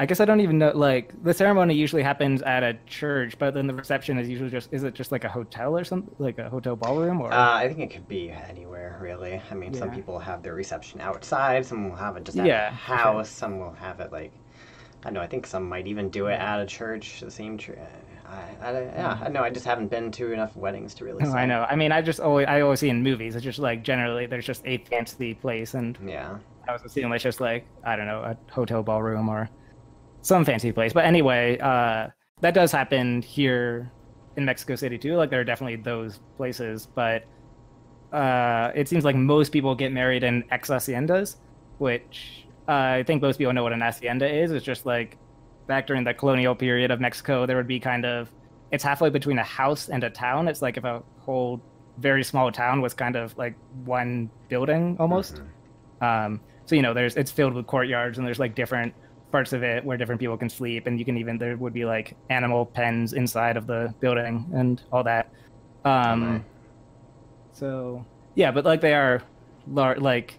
I guess I don't even know, like, the ceremony usually happens at a church, but then the reception is usually just, is it just like a hotel or something? Like a hotel ballroom? Or? Uh, I think it could be anywhere, really. I mean, yeah. Some people have their reception outside, some will have it just at yeah, a house, sure. Some will have it, like, I don't know, I think some might even do it at a church, the same church. I, I, yeah, I know, I just haven't been to enough weddings to really see. Oh, I know. I mean, I just always, I always see in movies, it's just like, generally, there's just a fancy place, and yeah. I was assuming it's just like, I don't know, a hotel ballroom or... some fancy place. But anyway, uh, that does happen here in Mexico City too. Like there are definitely those places, but uh, it seems like most people get married in ex-haciendas, which uh, I think most people know what an hacienda is. It's just like back during the colonial period of Mexico, there would be kind of, it's halfway between a house and a town. It's like if a whole very small town was kind of like one building almost. Mm-hmm. Um, so, you know, there's, it's filled with courtyards and there's like different parts of it where different people can sleep, and you can even, there would be like animal pens inside of the building and all that. Um, mm-hmm. So yeah, but like they are large, like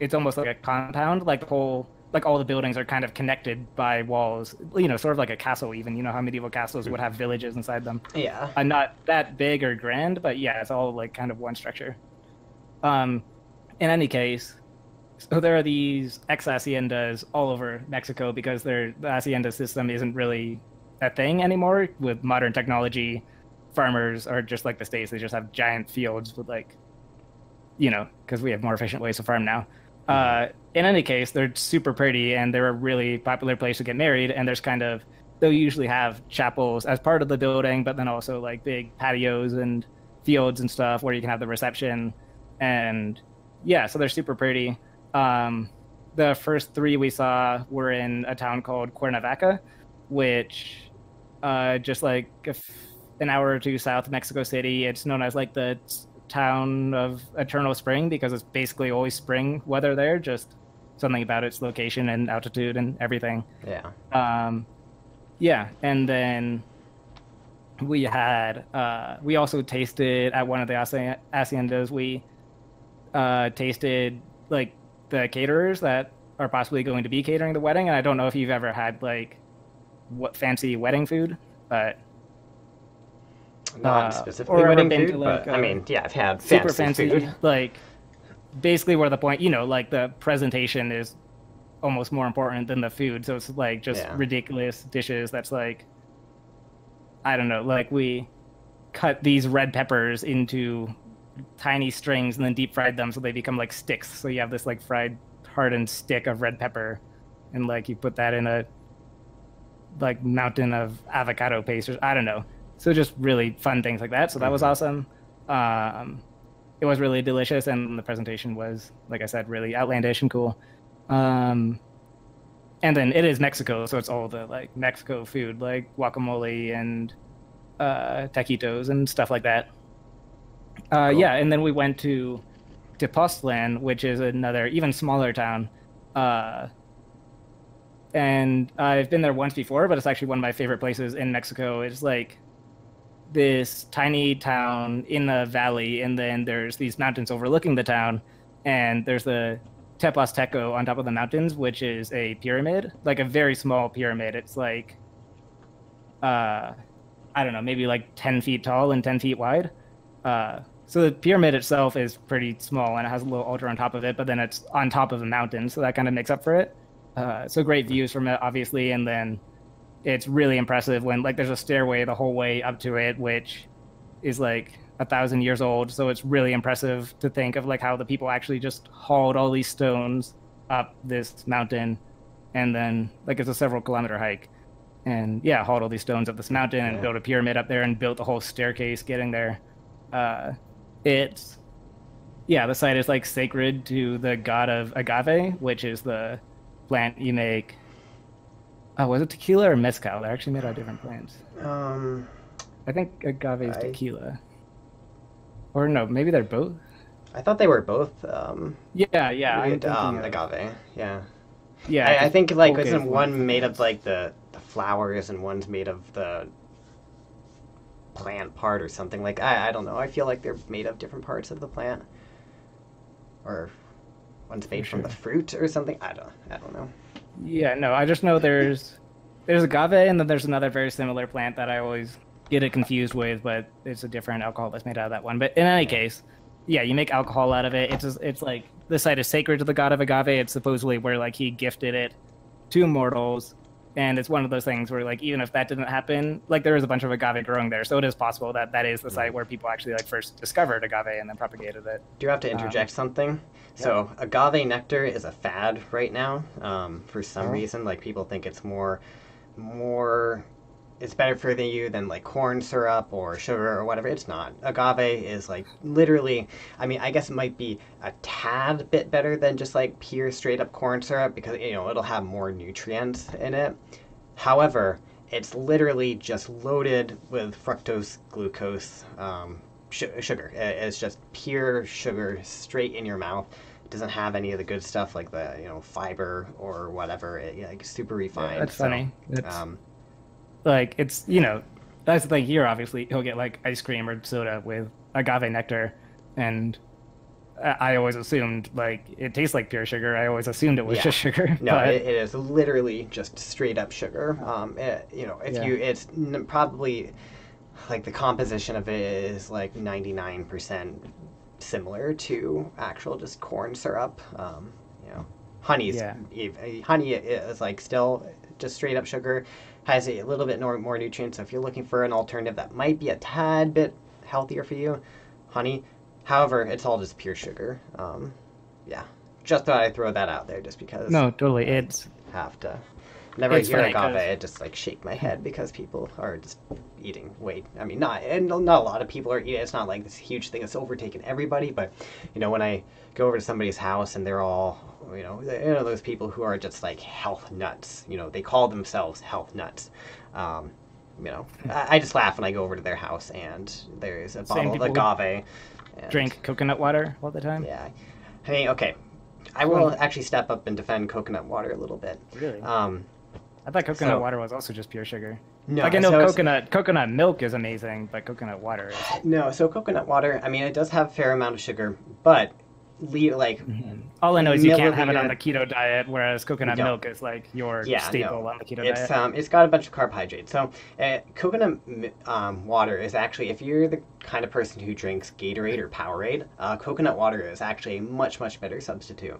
it's almost like a compound, like the whole, like all the buildings are kind of connected by walls, you know, sort of like a castle even, you know how medieval castles would have villages inside them. Yeah. Uh, not that big or grand, but yeah, it's all like kind of one structure. Um, in any case, so there are these ex-haciendas all over Mexico because their, the hacienda system isn't really a thing anymore. With modern technology, farmers are just like the States. They just have giant fields with like, you know, because we have more efficient ways to farm now. Uh, in any case, they're super pretty and they're a really popular place to get married. And there's kind of, they'll usually have chapels as part of the building, but then also like big patios and fields and stuff where you can have the reception. And yeah, so they're super pretty. Um, the first three we saw were in a town called Cuernavaca, which uh, just like an hour or two south of Mexico City. It's known as like the town of eternal spring because it's basically always spring weather there, just something about its location and altitude and everything. Yeah. Um, yeah. And then we had, uh, we also tasted at one of the haciendas, we uh, tasted like the caterers that are possibly going to be catering the wedding. And I don't know if you've ever had like what fancy wedding food, but not uh, specifically or wedding food, to, like, but, a, I mean, yeah, I've had super fancy, fancy food. Like basically where the point, you know, like the presentation is almost more important than the food. So it's like just yeah. ridiculous dishes. That's like, I don't know, like we cut these red peppers into tiny strings and then deep fried them so they become like sticks, so you have this like fried hardened stick of red pepper, and like you put that in a like mountain of avocado paste or I don't know, so just really fun things like that. So that was awesome. Um it was really delicious, and the presentation was, like I said, really outlandish and cool. Um and then it is Mexico, so it's all the like Mexico food, like guacamole and uh taquitos and stuff like that. Uh, cool. Yeah, and then we went to Tepoztlán, which is another, even smaller town. Uh, and I've been there once before, but it's actually one of my favorite places in Mexico. It's like this tiny town in a valley, and then there's these mountains overlooking the town, and there's the Tepozteco on top of the mountains, which is a pyramid, like a very small pyramid. It's like, uh, I don't know, maybe like ten feet tall and ten feet wide. Uh, so the pyramid itself is pretty small, and it has a little altar on top of it, but then it's on top of a mountain, so that kind of makes up for it. Uh, so great views from it, obviously, and then it's really impressive when, like, there's a stairway the whole way up to it, which is, like, a thousand years old, so it's really impressive to think of, like, how the people actually just hauled all these stones up this mountain, and then, like, it's a several-kilometer hike, and, yeah, hauled all these stones up this mountain and yeah. built a pyramid up there and built the whole staircase getting there. Uh, it's, yeah, the site is, like, sacred to the god of agave, which is the plant you make, oh, was it tequila or mezcal? They're actually made out of different plants. Um, I think agave is I... tequila. Or no, maybe they're both? I thought they were both, um... Yeah, yeah, I'm thinking um, of... agave, yeah. Yeah. I, I think, like, okay, isn't one made of, like, the, the flowers and one's made of the... plant part or something, like I, I don't know, I feel like they're made of different parts of the plant, or one's made sure. from the fruit or something. I don't I don't know. Yeah, no, I just know there's there's agave, and then there's another very similar plant that I always get it confused with, but it's a different alcohol that's made out of that one. But in any case, yeah, you make alcohol out of it. It's just, it's like the site is sacred to the god of agave. It's supposedly where like he gifted it to mortals, and it's one of those things where like even if that didn't happen, like there is a bunch of agave growing there, so it is possible that that is the site where people actually like first discovered agave and then propagated it. Do you have to interject um, something? So yeah. Agave nectar is a fad right now. Um, for some oh. reason, like people think it's more, more. It's better for you than like corn syrup or sugar or whatever. It's not. Agave is like literally, I mean, I guess it might be a tad bit better than just like pure straight up corn syrup because, you know, it'll have more nutrients in it. However, it's literally just loaded with fructose, glucose, um, sh sugar. It's just pure sugar straight in your mouth. It doesn't have any of the good stuff like the, you know, fiber or whatever. It, like super refined. Yeah, that's so, funny. That's... Um, Like, it's, you know, that's the thing here, obviously. He'll get, like, ice cream or soda with agave nectar, and I, I always assumed, like, it tastes like pure sugar. I always assumed it was yeah. just sugar. No, but... it, it is literally just straight-up sugar. Um, it, you know, if yeah. you, it's probably, like, the composition of it is, like, ninety-nine percent similar to actual just corn syrup. Um, you know, honey's, yeah. honey is, like, still just straight-up sugar. Has a little bit more, more nutrients, so if you're looking for an alternative that might be a tad bit healthier for you, honey. However, it's all just pure sugar. Um, yeah, just thought I'd throw that out there just because. No, totally. It's have to never hear agave. I just like shake my head because people are just eating. Wait, I mean, not and not a lot of people are eating. It's not like this huge thing that's overtaken everybody, but you know, when I go over to somebody's house and they're all. You know, you know those people who are just like health nuts. You know, they call themselves health nuts. Um, you know, I, I just laugh when I go over to their house and there is a bottle of agave. And... Drink coconut water all the time. Yeah, I mean, okay, I will actually step up and defend coconut water a little bit. Really? Um, I thought coconut so... water was also just pure sugar. No, like I know so coconut coconut milk is amazing, but coconut water. Is... No, so coconut water. I mean, it does have a fair amount of sugar, but. Le like mm-hmm. all I know is you can't have it on the keto diet, whereas coconut no. milk is like your yeah, staple no. on the keto it's, diet. Um, it's got a bunch of carbohydrates. So uh, coconut um, water is actually, if you're the kind of person who drinks Gatorade or Powerade, uh, coconut water is actually a much, much better substitute.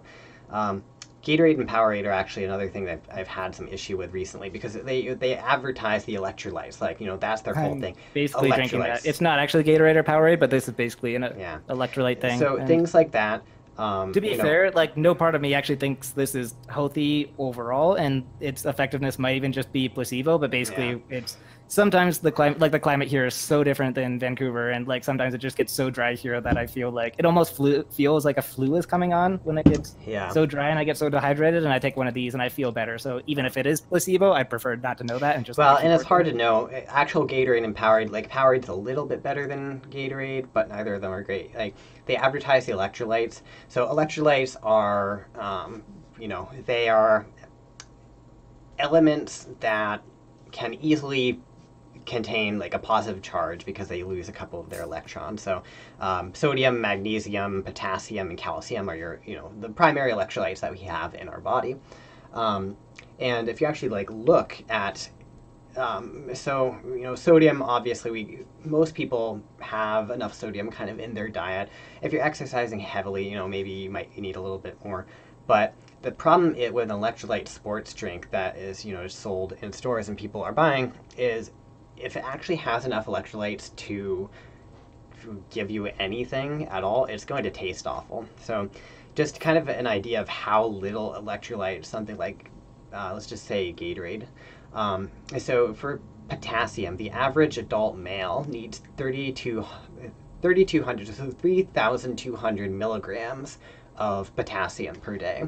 Um, Gatorade and Powerade are actually another thing that I've, I've had some issue with recently because they they advertise the electrolytes. Like, you know, that's their whole I'm thing. Basically drinking that. It's not actually Gatorade or Powerade, but this is basically an yeah. electrolyte thing. So and... things like that. Um, to be fair, know, like no part of me actually thinks this is healthy overall, and its effectiveness might even just be placebo. But basically, yeah. it's sometimes the climate, like the climate here, is so different than Vancouver, and like sometimes it just gets so dry here that I feel like it almost flu feels like a flu is coming on when it gets yeah. so dry, and I get so dehydrated, and I take one of these and I feel better. So even if it is placebo, I prefer not to know that and just well, and it's hard to know. Actual Gatorade and Powerade, like Powerade's a little bit better than Gatorade, but neither of them are great. Like. They advertise the electrolytes. So electrolytes are, um, you know, they are elements that can easily contain like a positive charge because they lose a couple of their electrons. So um, sodium, magnesium, potassium, and calcium are your, you know, the primary electrolytes that we have in our body. Um, and if you actually like look at Um, so, you know, sodium, obviously, we most people have enough sodium kind of in their diet. If you're exercising heavily, you know, maybe you might need a little bit more. But the problem it, with an electrolyte sports drink that is, you know, sold in stores and people are buying is if it actually has enough electrolytes to give you anything at all, it's going to taste awful. So just kind of an idea of how little electrolyte something like, uh, let's just say Gatorade. Um, so for potassium, the average adult male needs thirty-two hundred, so three thousand two hundred milligrams of potassium per day.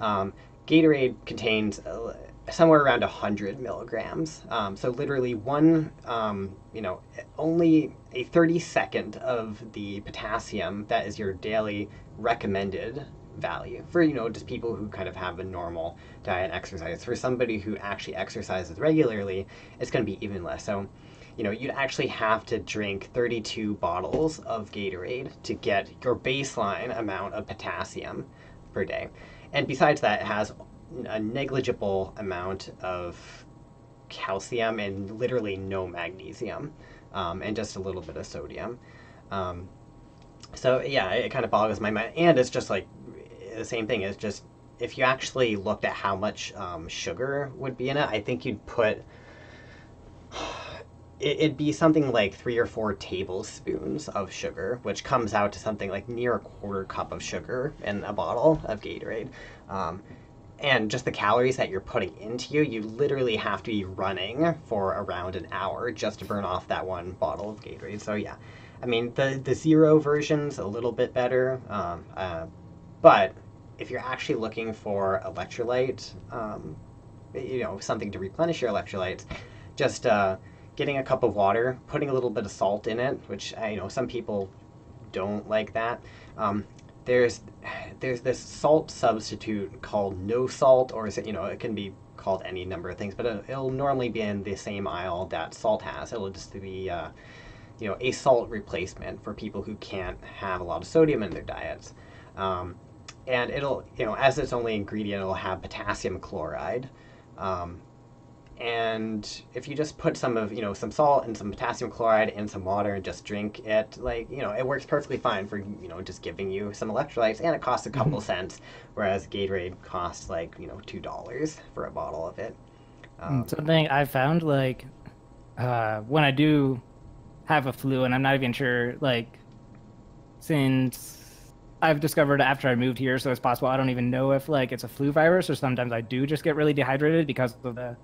Um, Gatorade contains uh, somewhere around one hundred milligrams. Um, so literally one, um, you know, only a thirty-second of the potassium that is your daily recommended value for, you know, just people who kind of have a normal diet and exercise. For somebody who actually exercises regularly, it's going to be even less. So, you know, you'd actually have to drink thirty-two bottles of Gatorade to get your baseline amount of potassium per day. And besides that, it has a negligible amount of calcium and literally no magnesium, um, and just a little bit of sodium. Um, so yeah, it kind of boggles my mind. And it's just like the same thing is just, if you actually looked at how much um, sugar would be in it, I think you'd put, it'd be something like three or four tablespoons of sugar, which comes out to something like near a quarter cup of sugar in a bottle of Gatorade. Um, and just the calories that you're putting into you, you literally have to be running for around an hour just to burn off that one bottle of Gatorade. So yeah, I mean, the, the zero version's a little bit better, um, uh, but if you're actually looking for electrolyte, um, you know, something to replenish your electrolytes, just uh, getting a cup of water, putting a little bit of salt in it, which I you know some people don't like that. Um, there's there's this salt substitute called no salt, or is it, you know, it can be called any number of things, but it, it'll normally be in the same aisle that salt has. It'll just be uh, you know a salt replacement for people who can't have a lot of sodium in their diets. Um, And it'll, you know, as its only ingredient, it'll have potassium chloride. Um, and if you just put some of, you know, some salt and some potassium chloride and some water and just drink it, like, you know, it works perfectly fine for, you know, just giving you some electrolytes, and it costs a couple cents, whereas Gatorade costs like, you know, two dollars for a bottle of it. Um, Something I found, like, uh, when I do have a flu, and I'm not even sure, like, since I've discovered after I moved here, so it's possible I don't even know if like it's a flu virus, or sometimes I do just get really dehydrated because of the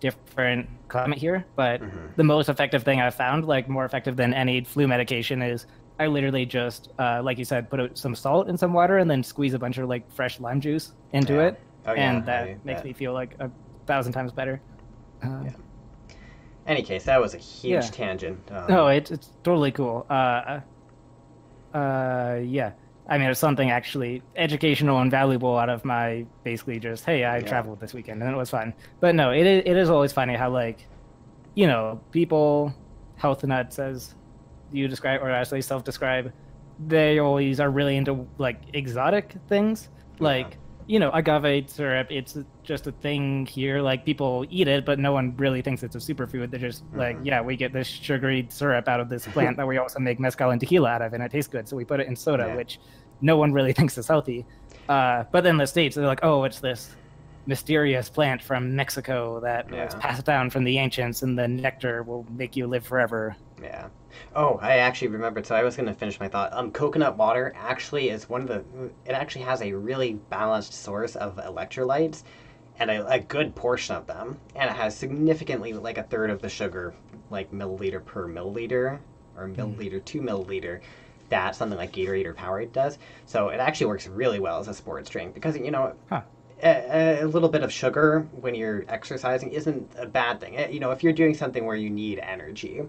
different climate here. But mm-hmm. the most effective thing I've found, like more effective than any flu medication, is I literally just, uh, like you said, put some salt in some water and then squeeze a bunch of like fresh lime juice into yeah. it. Oh, yeah, and that I, makes that. me feel like a thousand times better. Uh, yeah. Any case, that was a huge yeah. tangent. Um, no, it, it's totally cool. Uh, uh, yeah. I mean, it was something actually educational and valuable out of my basically just, hey, I yeah. traveled this weekend and it was fun. But no, it is, it is always funny how, like, you know, people, health nuts, as you describe, or actually self-describe, they always are really into, like, exotic things. Yeah. Like, you know, agave syrup, it's just a thing here. Like, people eat it, but no one really thinks it's a superfood. They're just mm-hmm. like, yeah, we get this sugary syrup out of this plant that we also make mezcal and tequila out of, and it tastes good, so we put it in soda, yeah. which no one really thinks is healthy. Uh, but then the States, they're like, oh, it's this mysterious plant from Mexico that yeah. was passed down from the ancients, and the nectar will make you live forever. Yeah. Oh, I actually remembered. So I was going to finish my thought. Um, coconut water actually is one of the. It actually has a really balanced source of electrolytes, and a, a good portion of them, and it has significantly, like a third of the sugar, like milliliter per milliliter, or milliliter mm. to milliliter, that something like Gatorade or Powerade does. So it actually works really well as a sports drink, because you know. Huh. A, a little bit of sugar when you're exercising isn't a bad thing. It, you know, if you're doing something where you need energy,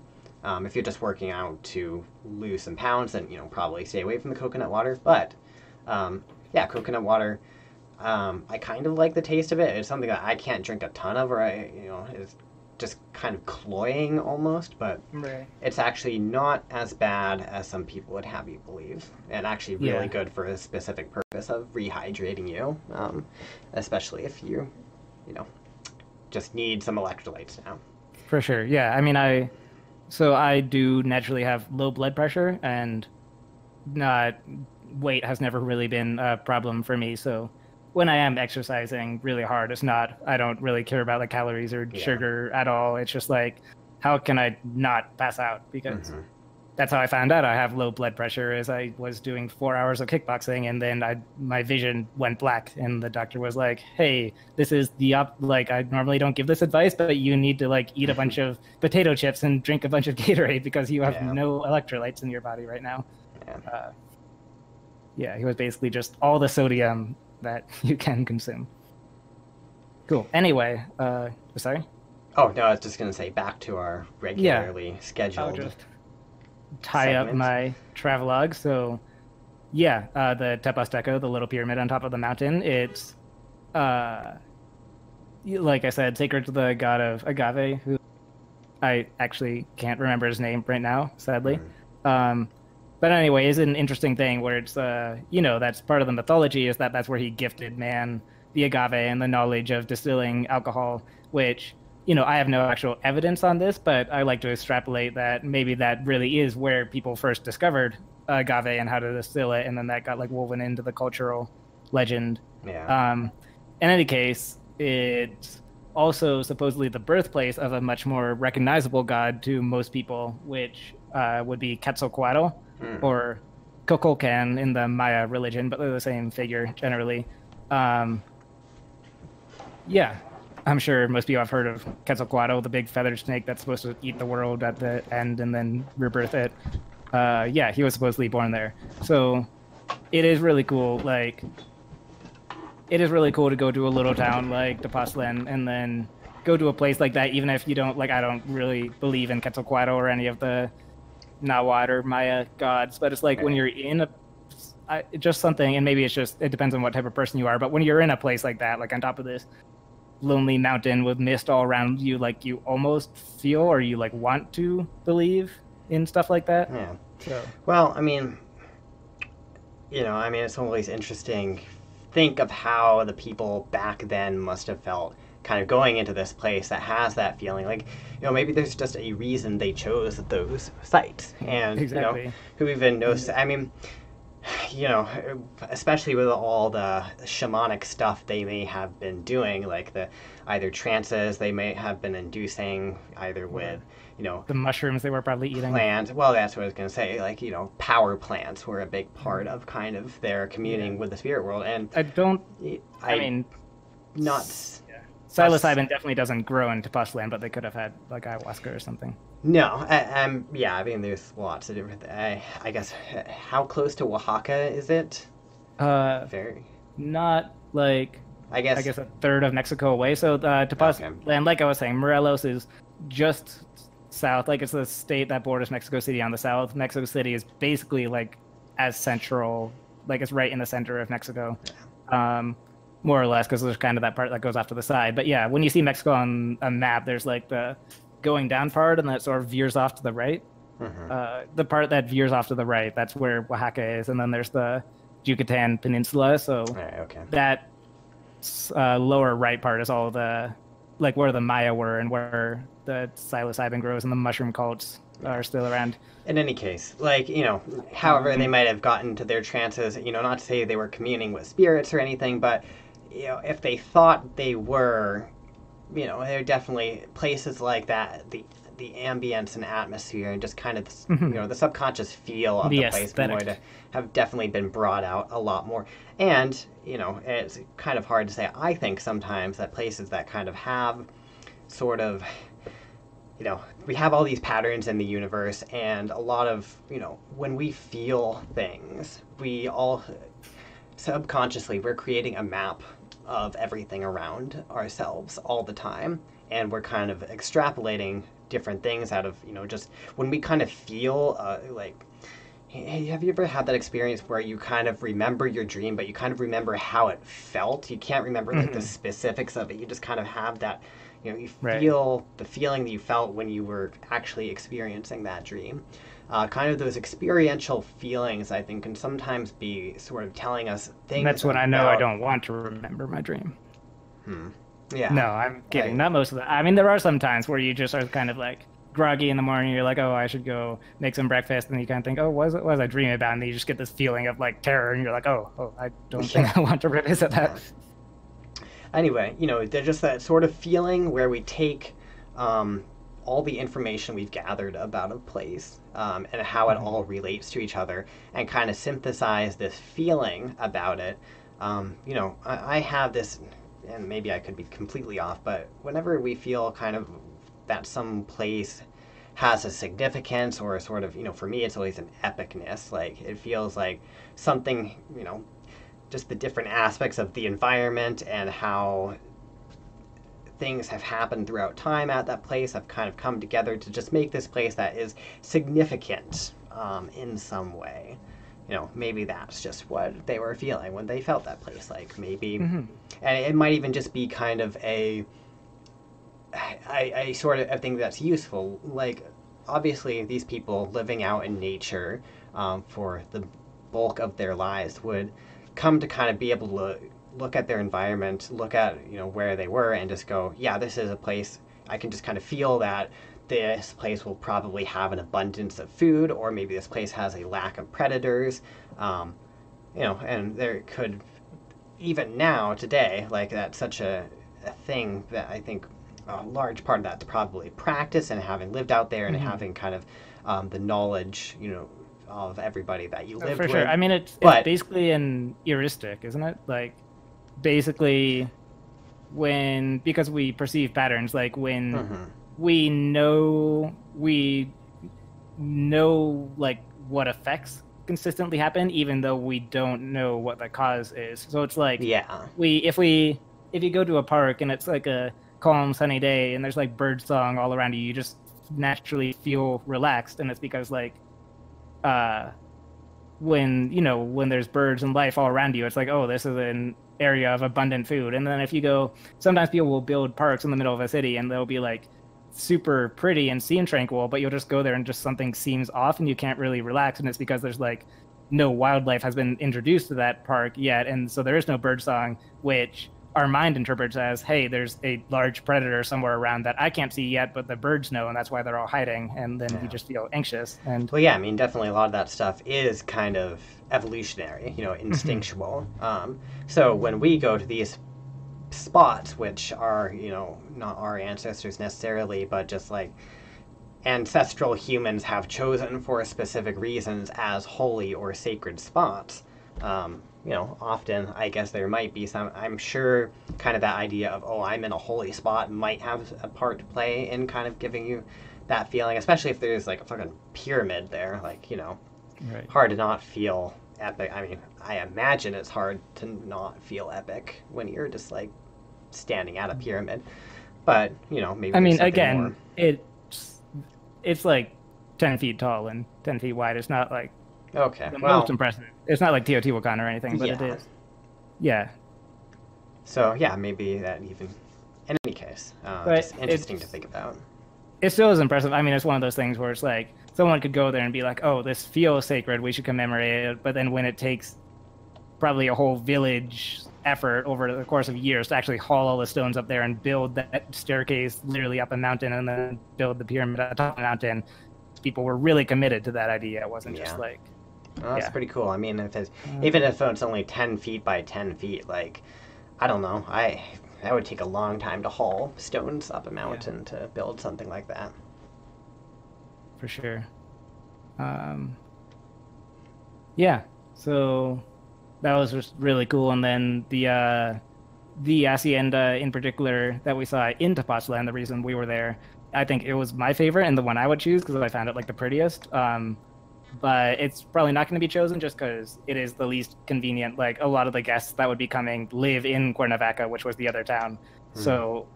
um, if you're just working out to lose some pounds, then, you know, probably stay away from the coconut water. But, um, yeah, coconut water, um, I kind of like the taste of it. It's something that I can't drink a ton of, or, I, you know, it's just kind of cloying almost. But right. it's actually not as bad as some people would have you believe, and actually really yeah. good for a specific purpose of rehydrating you, um, especially if you, you know, just need some electrolytes now. For sure, yeah. I mean, I, so I do naturally have low blood pressure, and not weight has never really been a problem for me. So when I am exercising really hard, it's not, I don't really care about the calories or yeah. sugar at all. It's just like, how can I not pass out? Because mm-hmm. that's how I found out I have low blood pressure, is I was doing four hours of kickboxing, and then I, my vision went black, and the doctor was like, hey, this is the up, like, I normally don't give this advice, but you need to like eat a bunch of potato chips and drink a bunch of Gatorade, because you have yeah. no electrolytes in your body right now. Yeah. Uh, yeah, it was basically just all the sodium that you can consume. Cool. Anyway, uh, sorry. Oh, no, I was just going to say, back to our regularly yeah. scheduled tie segments. Up my travelogue. So yeah, uh the Tepozteco, the little pyramid on top of the mountain, it's uh like I said, sacred to the god of agave, who I actually can't remember his name right now, sadly. Mm. Um but anyway, it's an interesting thing where it's uh you know, that's part of the mythology, is that that's where he gifted man the agave and the knowledge of distilling alcohol, which, you know, I have no actual evidence on this, but I like to extrapolate that maybe that really is where people first discovered agave and how to distill it, and then that got like woven into the cultural legend. Yeah. Um, in any case, it's also supposedly the birthplace of a much more recognizable god to most people, which uh, would be Quetzalcoatl, mm. or Kukulkan in the Maya religion, but they're the same figure generally. Um, yeah, I'm sure most people have heard of Quetzalcoatl, the big feathered snake that's supposed to eat the world at the end and then rebirth it. Uh, yeah, he was supposedly born there. So it is really cool, like, it is really cool to go to a little town like Tepoztlán and then go to a place like that, even if you don't, like, I don't really believe in Quetzalcoatl or any of the Nahuatl or Maya gods, but it's like when you're in a I, just something, and maybe it's just, it depends on what type of person you are, but when you're in a place like that, like on top of this lonely mountain with mist all around you, like you almost feel, or you like want to believe in stuff like that. Yeah. So. Well, I mean, you know, I mean, it's always interesting. Think of how the people back then must have felt kind of going into this place that has that feeling. Like, you know, maybe there's just a reason they chose those sites. And, exactly. you know, who even knows? I mean, you know, especially with all the shamanic stuff they may have been doing, like the either trances they may have been inducing, either with, you know, the mushrooms they were probably eating. Plant. Well, that's what I was going to say. Like, you know, power plants were a big part of kind of their communing yeah. with the spirit world. And I don't, I, I mean, not. Yeah. Psilocybin definitely doesn't grow in Tepoztlán, but they could have had like ayahuasca or something. No, I, um, yeah, I mean, there's lots of different. I, I guess, how close to Oaxaca is it? Uh, Very. Not like. I guess. I guess a third of Mexico away. So uh, Tepoztlán, okay. like I was saying, Morelos is just south. Like, it's the state that borders Mexico City on the south. Mexico City is basically like as central, like it's right in the center of Mexico, yeah. um, more or less, because there's kind of that part that goes off to the side. But yeah, when you see Mexico on a map, there's like the going down part, and that sort of veers off to the right. Mm-hmm. Uh, the part that veers off to the right, that's where Oaxaca is, and then there's the Yucatan Peninsula. So right, okay. that uh, lower right part is all the, like where the Maya were and where the psilocybin grows and the mushroom cults are still around. In any case, like, you know, however mm-hmm. they might have gotten to their trances, you know, not to say they were communing with spirits or anything, but, you know, if they thought they were, you know, there are definitely places like that, the the ambience and atmosphere and just kind of, the, mm-hmm. you know, the subconscious feel of the, the place to have definitely been brought out a lot more. And, you know, it's kind of hard to say. I think sometimes that places that kind of have sort of, you know, we have all these patterns in the universe, and a lot of, you know, when we feel things, we all subconsciously, we're creating a map of everything around ourselves all the time, and we're kind of extrapolating different things out of, you know, just when we kind of feel uh, like, hey, have you ever had that experience where you kind of remember your dream, but you kind of remember how it felt? You can't remember like mm-hmm. the specifics of it. You just kind of have that, you know, you feel right. the feeling that you felt when you were actually experiencing that dream. Uh, kind of those experiential feelings, I think, can sometimes be sort of telling us things. And that's when I know I don't want to remember my dream. Hmm. Yeah. No, I'm kidding. Like, not most of that. I mean, there are some times where you just are kind of like groggy in the morning. You're like, oh, I should go make some breakfast. And you kind of think, oh, what was, it, what was I dreaming about? And then you just get this feeling of like terror. And you're like, oh, oh I don't yeah. think I want to revisit that. Anyway, you know, they're just that sort of feeling where we take um, all the information we've gathered about a place um, and how it all relates to each other and kind of synthesize this feeling about it. Um, you know, I, I have this, and maybe I could be completely off, but whenever we feel kind of that some place has a significance or a sort of, you know, for me, it's always an epicness. Like, it feels like something, you know, just the different aspects of the environment and how things have happened throughout time at that place have kind of come together to just make this place that is significant um, in some way. You know, maybe that's just what they were feeling when they felt that place. Like maybe, mm-hmm. and it might even just be kind of a, I, I sort of I think that's useful. Like, obviously these people living out in nature um, for the bulk of their lives would come to kind of be able to look at their environment, look at, you know, where they were, and just go, yeah, this is a place I can just kind of feel that this place will probably have an abundance of food, or maybe this place has a lack of predators, um, you know, and there could, even now, today, like, that's such a, a thing that I think a large part of that's probably practice, and having lived out there and mm-hmm. having kind of um, the knowledge, you know, of everybody that you oh, lived for with. For sure. I mean, it's, but, it's basically an heuristic, isn't it? Like, basically, when, because we perceive patterns, like when mm-hmm. we know, we know, like, what effects consistently happen, even though we don't know what the cause is. So it's like, yeah, we, if we, if you go to a park and it's like a calm, sunny day and there's like bird song all around you, you just naturally feel relaxed. And it's because, like, uh, when, you know, when there's birds and life all around you, it's like, oh, this is an area of abundant food. And then if you go, sometimes people will build parks in the middle of a city and they'll be like super pretty and seem tranquil, but you'll just go there and just something seems off and you can't really relax. And it's because there's like no wildlife has been introduced to that park yet. And so there is no bird song, which our mind interprets as, hey, there's a large predator somewhere around that I can't see yet, but the birds know, and that's why they're all hiding. And then yeah. you just feel anxious. And well, yeah, I mean, definitely a lot of that stuff is kind of evolutionary, you know, instinctual. um, so when we go to these spots, which are, you know, not our ancestors necessarily, but just like ancestral humans have chosen for specific reasons as holy or sacred spots, um, you know, often, I guess there might be some, I'm sure kind of that idea of, oh, I'm in a holy spot might have a part to play in kind of giving you that feeling, especially if there's like a fucking pyramid there, like, you know, right. hard to not feel epic. I mean, I imagine it's hard to not feel epic when you're just like standing at a pyramid, but, you know, maybe. I mean, again, more... it's, it's like ten feet tall and ten feet wide. It's not like, okay. The well, most impressive. It's not like Teotihuacan or anything, but yeah. it is. Yeah. So yeah, maybe that even. In any case, uh, it's interesting to think about. It still is impressive. I mean, it's one of those things where it's like someone could go there and be like, "Oh, this feels sacred. We should commemorate it." But then when it takes probably a whole village effort over the course of years to actually haul all the stones up there and build that staircase literally up a mountain and then build the pyramid at the top of the mountain, people were really committed to that idea. It wasn't yeah. just like. Well, that's yeah. pretty cool. I mean, if it's, even if it's only ten feet by ten feet, like, I don't know. I That would take a long time to haul stones up a mountain yeah. to build something like that. For sure. Um, yeah, so that was just really cool. And then the, uh, the hacienda in particular that we saw in Tepoztlán, the reason we were there, I think it was my favorite and the one I would choose because I found it, like, the prettiest. Um, But it's probably not going to be chosen just because it is the least convenient. Like, a lot of the guests that would be coming live in Cuernavaca, which was the other town. Mm. So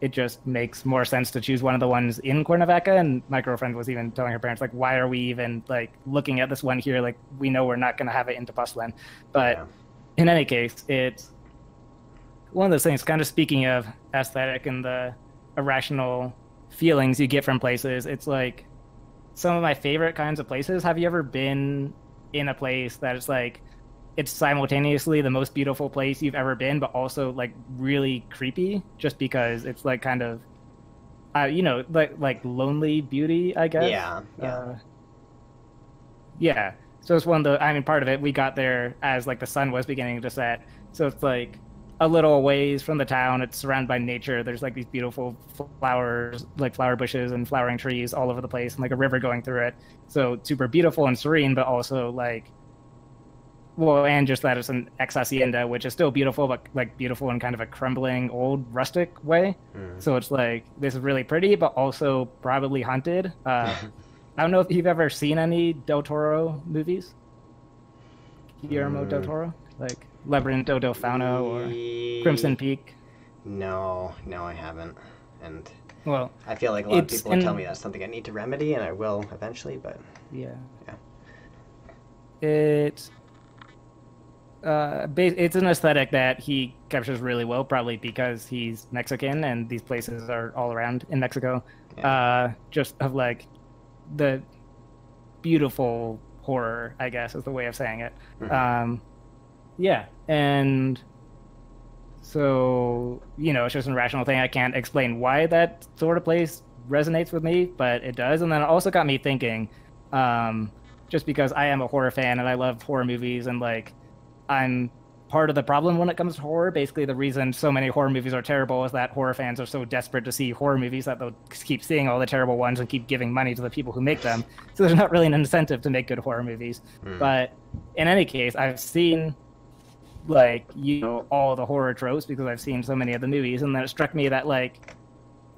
it just makes more sense to choose one of the ones in Cuernavaca. And my girlfriend was even telling her parents, like, why are we even, like, looking at this one here? Like, we know we're not going to have it in Tepoztlán. But yeah. in any case, it's one of those things, kind of speaking of aesthetic and the irrational feelings you get from places, it's like... Some of my favorite kinds of places. Have you ever been in a place that it's like, it's simultaneously the most beautiful place you've ever been, but also like really creepy just because it's like kind of, uh, you know, like like lonely beauty, I guess. Yeah. Yeah. Uh, yeah. So it's one of the, I mean, part of it, we got there as like the sun was beginning to set. So it's like a little ways from the town. It's surrounded by nature. There's like these beautiful flowers, like flower bushes and flowering trees all over the place, and like a river going through it. So super beautiful and serene, but also like, well, and just that it's an ex hacienda, which is still beautiful, but like beautiful in kind of a crumbling old rustic way. Mm. So it's like, this is really pretty, but also probably haunted. Uh, I don't know if you've ever seen any Del Toro movies. Guillermo mm. Del Toro, like Labyrinth of the Faun or Crimson Peak? No, no, I haven't. And well, I feel like a lot of people and, tell me that's something I need to remedy, and I will eventually, but... Yeah. yeah. It's, uh, it's an aesthetic that he captures really well, probably because he's Mexican, and these places are all around in Mexico. Yeah. Uh, just of, like, the beautiful horror, I guess, is the way of saying it. Mm-hmm. Um... Yeah, and So, you know, it's just an irrational thing. I can't explain why that sort of place resonates with me, but it does. And then it also got me thinking, um, just because I am a horror fan and I love horror movies, and like, I'm part of the problem when it comes to horror. Basically, the reason so many horror movies are terrible is that horror fans are so desperate to see horror movies that they'll keep seeing all the terrible ones and keep giving money to the people who make them. So there's not really an incentive to make good horror movies. Mm. But in any case, I've seen, like, you know, all the horror tropes because I've seen so many of the movies, and then it struck me that, like,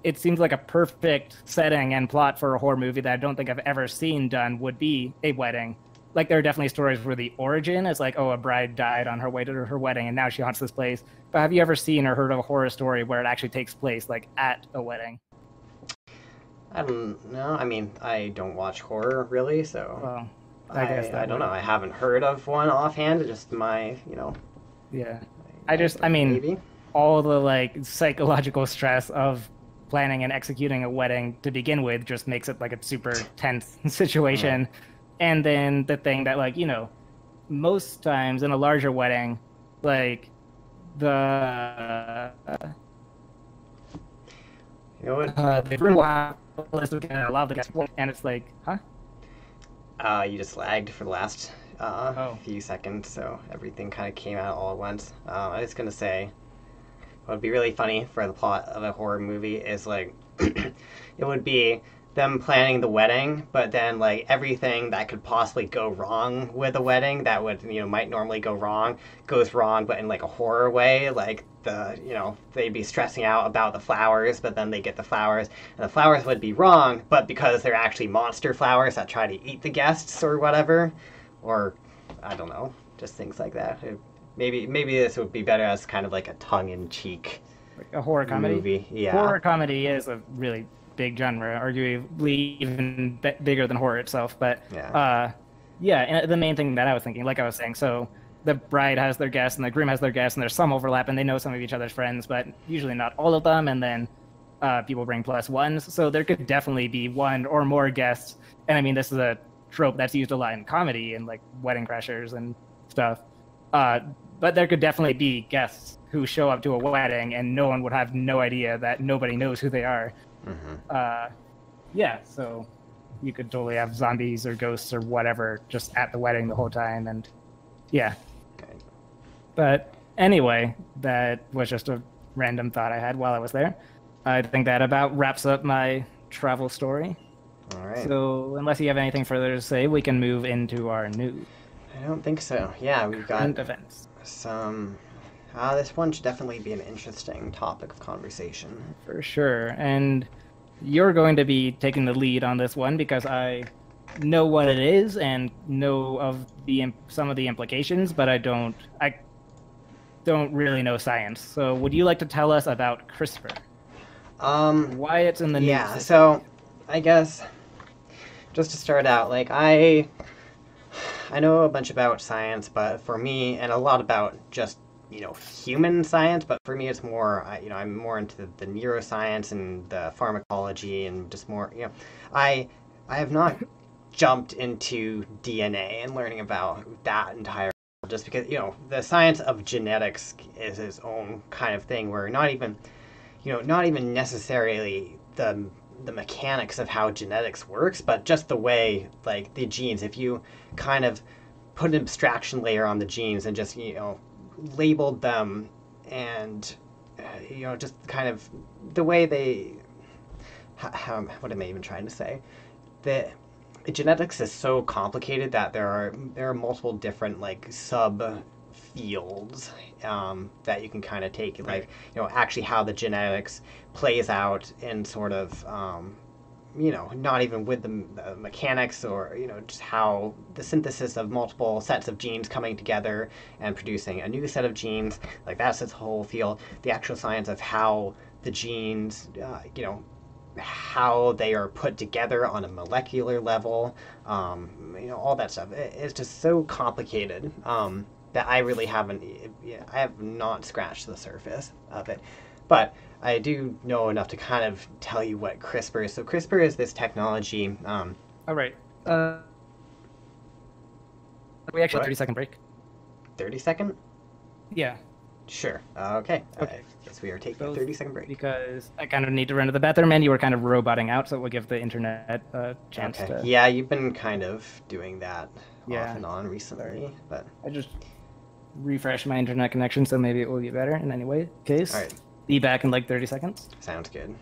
it seems like a perfect setting and plot for a horror movie that I don't think I've ever seen done would be a wedding. Like, there are definitely stories where the origin is like, oh, a bride died on her way to her wedding and now she haunts this place. But have you ever seen or heard of a horror story where it actually takes place, like, at a wedding? I don't know. I mean, I don't watch horror, really, so well, I, I, guess I don't know. I haven't heard of one offhand. It's just my, you know... Yeah. I, I just, I mean, maybe. all the, like, psychological stress of planning and executing a wedding to begin with just makes it, like, a super tense situation. Mm-hmm. And then the thing that, like, you know, most times in a larger wedding, like, the... You know what? Uh, the room will have a list of a lot of the guys, and it's like, huh? Uh, you just lagged for the last uh, oh. few seconds, so everything kind of came out all at once. Uh, I was going to say, what would be really funny for the plot of a horror movie is, like, it would be... them planning the wedding, but then, like, everything that could possibly go wrong with a wedding that would, you know, might normally go wrong, goes wrong, but in, like, a horror way. Like, the, you know, they'd be stressing out about the flowers, but then they get the flowers, and the flowers would be wrong, but because they're actually monster flowers that try to eat the guests or whatever, or, I don't know, just things like that. It, maybe, maybe this would be better as kind of like a tongue-in-cheek a horror comedy movie. Yeah. Horror comedy is a really... big genre, arguably even b bigger than horror itself, but yeah. Uh, yeah, and the main thing that I was thinking, like I was saying, so the bride has their guests and the groom has their guests, and there's some overlap and they know some of each other's friends, but usually not all of them, and then uh, people bring plus ones, so there could definitely be one or more guests, and I mean, this is a trope that's used a lot in comedy and, like, Wedding Crashers and stuff, uh, but there could definitely be guests who show up to a wedding and no one would have no idea that nobody knows who they are. Mm-hmm. Uh, yeah, so you could totally have zombies or ghosts or whatever just at the wedding the whole time, and yeah. Okay. But anyway, that was just a random thought I had while I was there. I think that about wraps up my travel story. All right. So unless you have anything further to say, we can move into our news. I don't think so. Yeah, we've got current events. Some. Uh, this one should definitely be an interesting topic of conversation. For sure. And you're going to be taking the lead on this one because I know what it is and know of the some of the implications, but I don't I don't really know science. So would you like to tell us about CRISPR? Um, Why it's in the news? Yeah, so I guess just to start out, like, I I know a bunch about science, but for me, and a lot about just you know, human science, but for me it's more, you know, I'm more into the, the neuroscience and the pharmacology and just more, you know, I, I have not jumped into D N A and learning about that entire, just because, you know, the science of genetics is its own kind of thing where not even, you know, not even necessarily the, the mechanics of how genetics works, but just the way, like, the genes, if you kind of put an abstraction layer on the genes and just, you know, labeled them and uh, you know just kind of the way they how, how what am I even trying to say that genetics is so complicated that there are there are multiple different like sub fields um that you can kind of take, like, you know, actually how the genetics plays out in sort of um you know, not even with the uh, mechanics or, you know, just how the synthesis of multiple sets of genes coming together and producing a new set of genes, like, that's its whole field. The actual science of how the genes, uh, you know, how they are put together on a molecular level, um, you know, all that stuff. It, it's just so complicated um, that I really haven't, I have not scratched the surface of it. But I do know enough to kind of tell you what CRISPR is. So CRISPR is this technology. Um, All right. Uh, we actually what? have a thirty second break. thirty second? Yeah. Sure. Okay. Okay. I guess we are taking so, a thirty second break. Because I kind of need to run to the bathroom, and you were kind of roboting out, so we'll give the internet a chance okay. to... Yeah, you've been kind of doing that yeah. off and on recently, but... I just refresh my internet connection, so maybe it will get better in any way. Case. All right. Be back in like thirty seconds. Sounds good.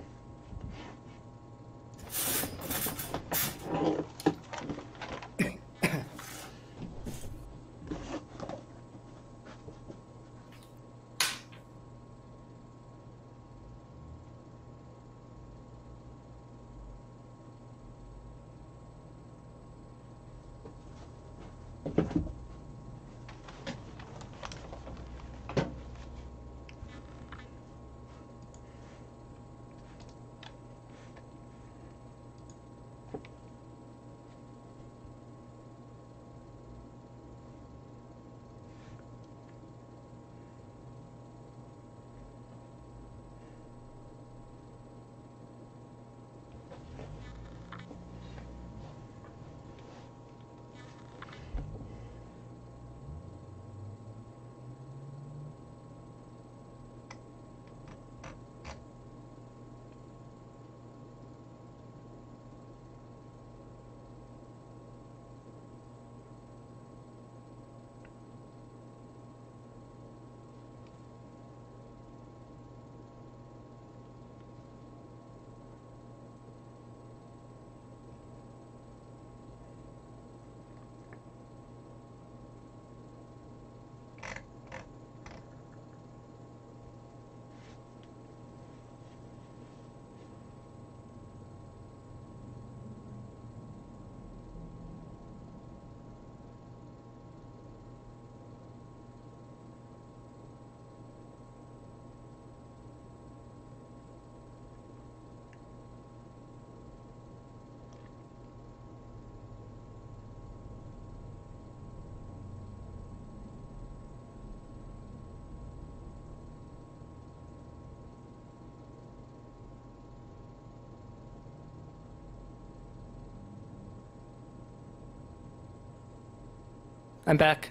I'm back.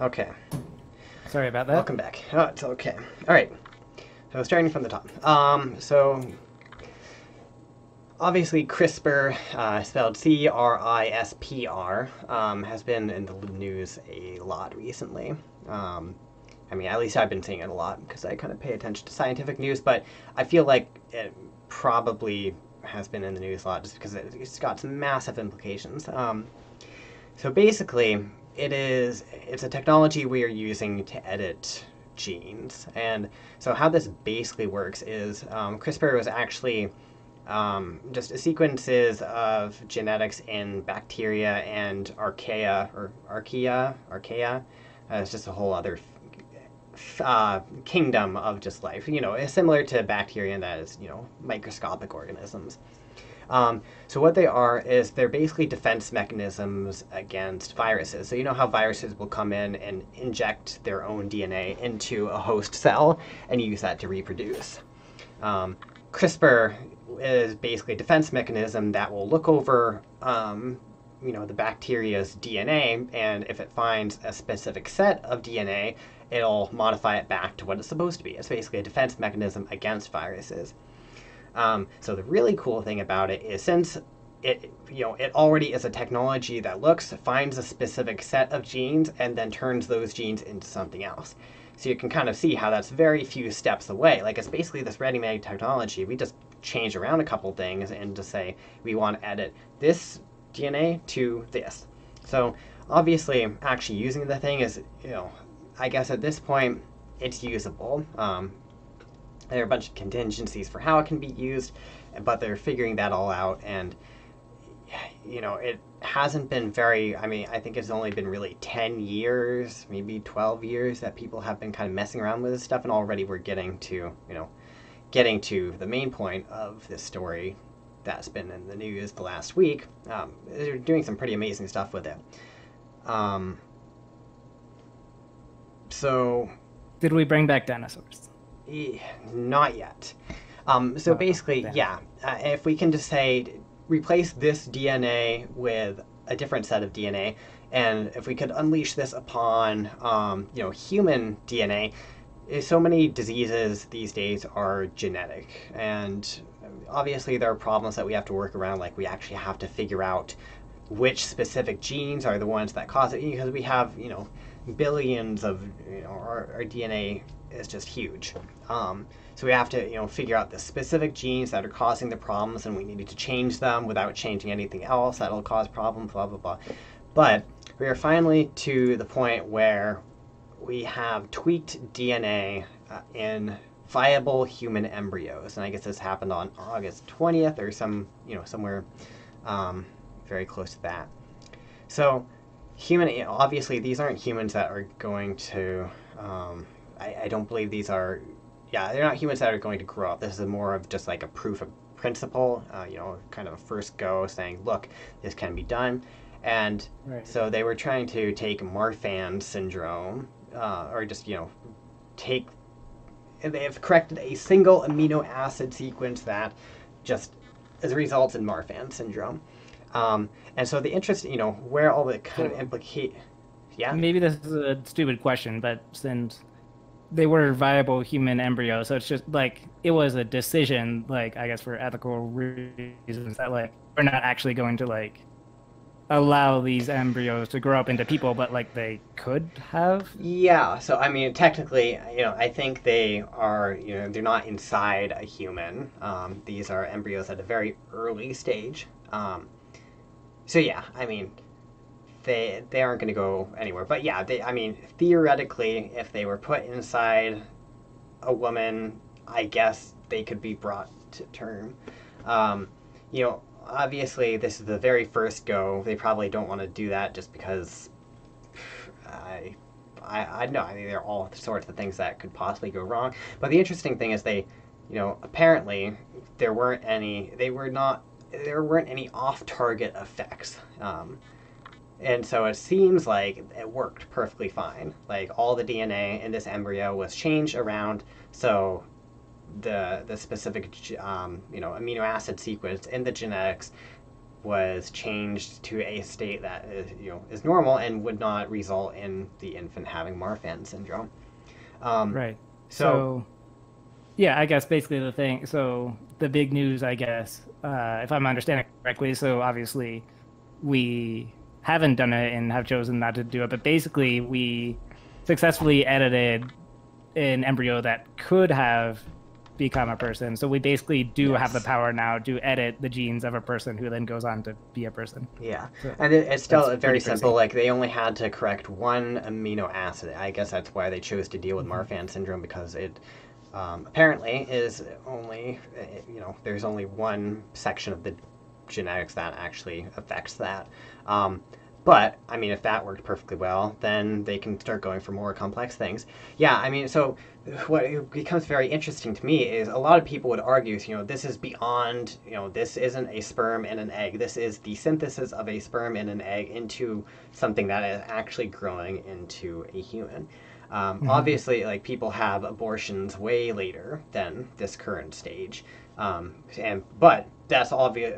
Okay. Sorry about that. Welcome back. Oh, it's okay. All right. So starting from the top. Um, so obviously CRISPR, uh, spelled C R I S P R, um, has been in the news a lot recently. Um, I mean, at least I've been seeing it a lot because I kind of pay attention to scientific news, but I feel like it probably has been in the news a lot just because it's got some massive implications. Um, so basically... It is, it's a technology we are using to edit genes. And so how this basically works is um, CRISPR was actually um, just sequences of genetics in bacteria and archaea, or archaea, archaea. Uh, it's just a whole other uh, kingdom of just life. You know, it's similar to bacteria in that it's, you know, microscopic organisms. Um, so what they are is they're basically defense mechanisms against viruses. So you know how viruses will come in and inject their own D N A into a host cell and use that to reproduce. Um, CRISPR is basically a defense mechanism that will look over, um, you know, the bacteria's D N A, and if it finds a specific set of D N A, it'll modify it back to what it's supposed to be. It's basically a defense mechanism against viruses. Um, so the really cool thing about it is since it, you know, it already is a technology that looks, finds a specific set of genes, and then turns those genes into something else. So you can kind of see how that's very few steps away. Like, it's basically this ready-made technology. We just change around a couple things and just say, we want to edit this D N A to this. So obviously actually using the thing is, you know, I guess at this point it's usable. Um, There are a bunch of contingencies for how it can be used, but they're figuring that all out. And, you know, it hasn't been very, I mean, I think it's only been really ten years, maybe twelve years that people have been kind of messing around with this stuff. And already we're getting to, you know, getting to the main point of this story that's been in the news the last week. Um, they're doing some pretty amazing stuff with it. Um, so. Did we bring back dinosaurs? Not yet. Um, so oh, basically, damn. yeah, uh, if we can just say, replace this D N A with a different set of D N A, and if we could unleash this upon, um, you know, human D N A, so many diseases these days are genetic, and obviously there are problems that we have to work around, like we actually have to figure out which specific genes are the ones that cause it, because we have, you know, billions of, you know, our, our D N A is just huge. Um, so we have to, you know, figure out the specific genes that are causing the problems, and we need to change them without changing anything else that'll cause problems, blah, blah, blah. But we are finally to the point where we have tweaked D N A uh, in viable human embryos, and I guess this happened on August twentieth or some, you know, somewhere um, very close to that. So human, you know, obviously these aren't humans that are going to, um, I, I don't believe these are, yeah, they're not humans that are going to grow up. This is more of just like a proof of principle, uh, you know, kind of a first go saying, look, this can be done. And right. So they were trying to take Marfan syndrome, uh, or just, you know, take, they have corrected a single amino acid sequence that just results in Marfan syndrome. Um, and so the interest, you know, where all the kind so, of implicate, yeah? Maybe this is a stupid question, but since they were viable human embryos, so it's just like, it was a decision, like, I guess for ethical reasons, that like, we're not actually going to like, allow these embryos to grow up into people, but like they could have. Yeah, so I mean technically, you know, I think they are, you know, they're not inside a human. Um, these are embryos at a very early stage. Um, so yeah, I mean they they aren't going to go anywhere. But yeah, they, I mean theoretically, if they were put inside a woman, I guess they could be brought to term. Um, you know, obviously, this is the very first go. They probably don't want to do that just because I, I, I don't know. I mean, there are all sorts of things that could possibly go wrong. But the interesting thing is, they, you know, apparently there weren't any. They were not. There weren't any off-target effects. Um, and so it seems like it worked perfectly fine. Like all the D N A in this embryo was changed around, so. The the specific um, you know, amino acid sequence in the genetics was changed to a state that is, you know, is normal and would not result in the infant having Marfan syndrome. Um, right. So, so, yeah, I guess basically the thing. So the big news, I guess, uh, if I'm understanding correctly. So obviously, we haven't done it and have chosen not to do it. But basically, we successfully edited an embryo that could have become a person, so we basically do yes. have the power now to edit the genes of a person who then goes on to be a person. Yeah, so and it, it's still very simple. Like they only had to correct one amino acid. I guess that's why they chose to deal with mm-hmm. Marfan syndrome, because it um, apparently is only, you know, there's only one section of the genetics that actually affects that. Um, But, I mean, if that worked perfectly well, then they can start going for more complex things. Yeah, I mean, so what becomes very interesting to me is a lot of people would argue, you know, this is beyond, you know, this isn't a sperm and an egg. This is the synthesis of a sperm and an egg into something that is actually growing into a human. Um, mm-hmm. Obviously, like, people have abortions way later than this current stage. Um, and but that's obvious.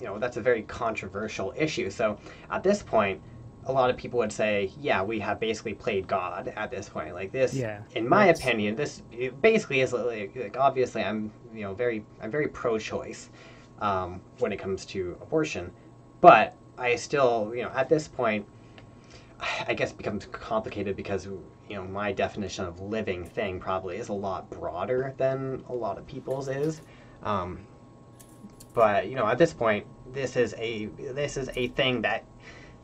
You know, that's a very controversial issue. So at this point, a lot of people would say, yeah, we have basically played God at this point. Like this, yeah, in my that's... opinion, this it basically is like, like, obviously I'm, you know, very, I'm very pro-choice um, when it comes to abortion. But I still, you know, at this point, I guess it becomes complicated because, you know, my definition of living thing probably is a lot broader than a lot of people's is. Um, But, you know, at this point, this is a this is a thing that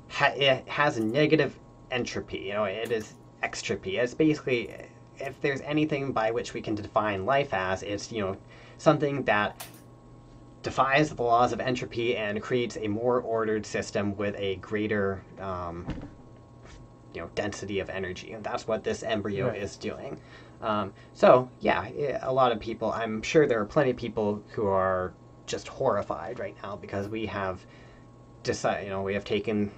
ha it has negative entropy. You know, it is extropy. It's basically, if there's anything by which we can define life as, it's, you know, something that defies the laws of entropy and creates a more ordered system with a greater, um, you know, density of energy. And that's what this embryo right. is doing. Um, so, yeah, a lot of people, I'm sure there are plenty of people who are just horrified right now because we have decided, you know, we have taken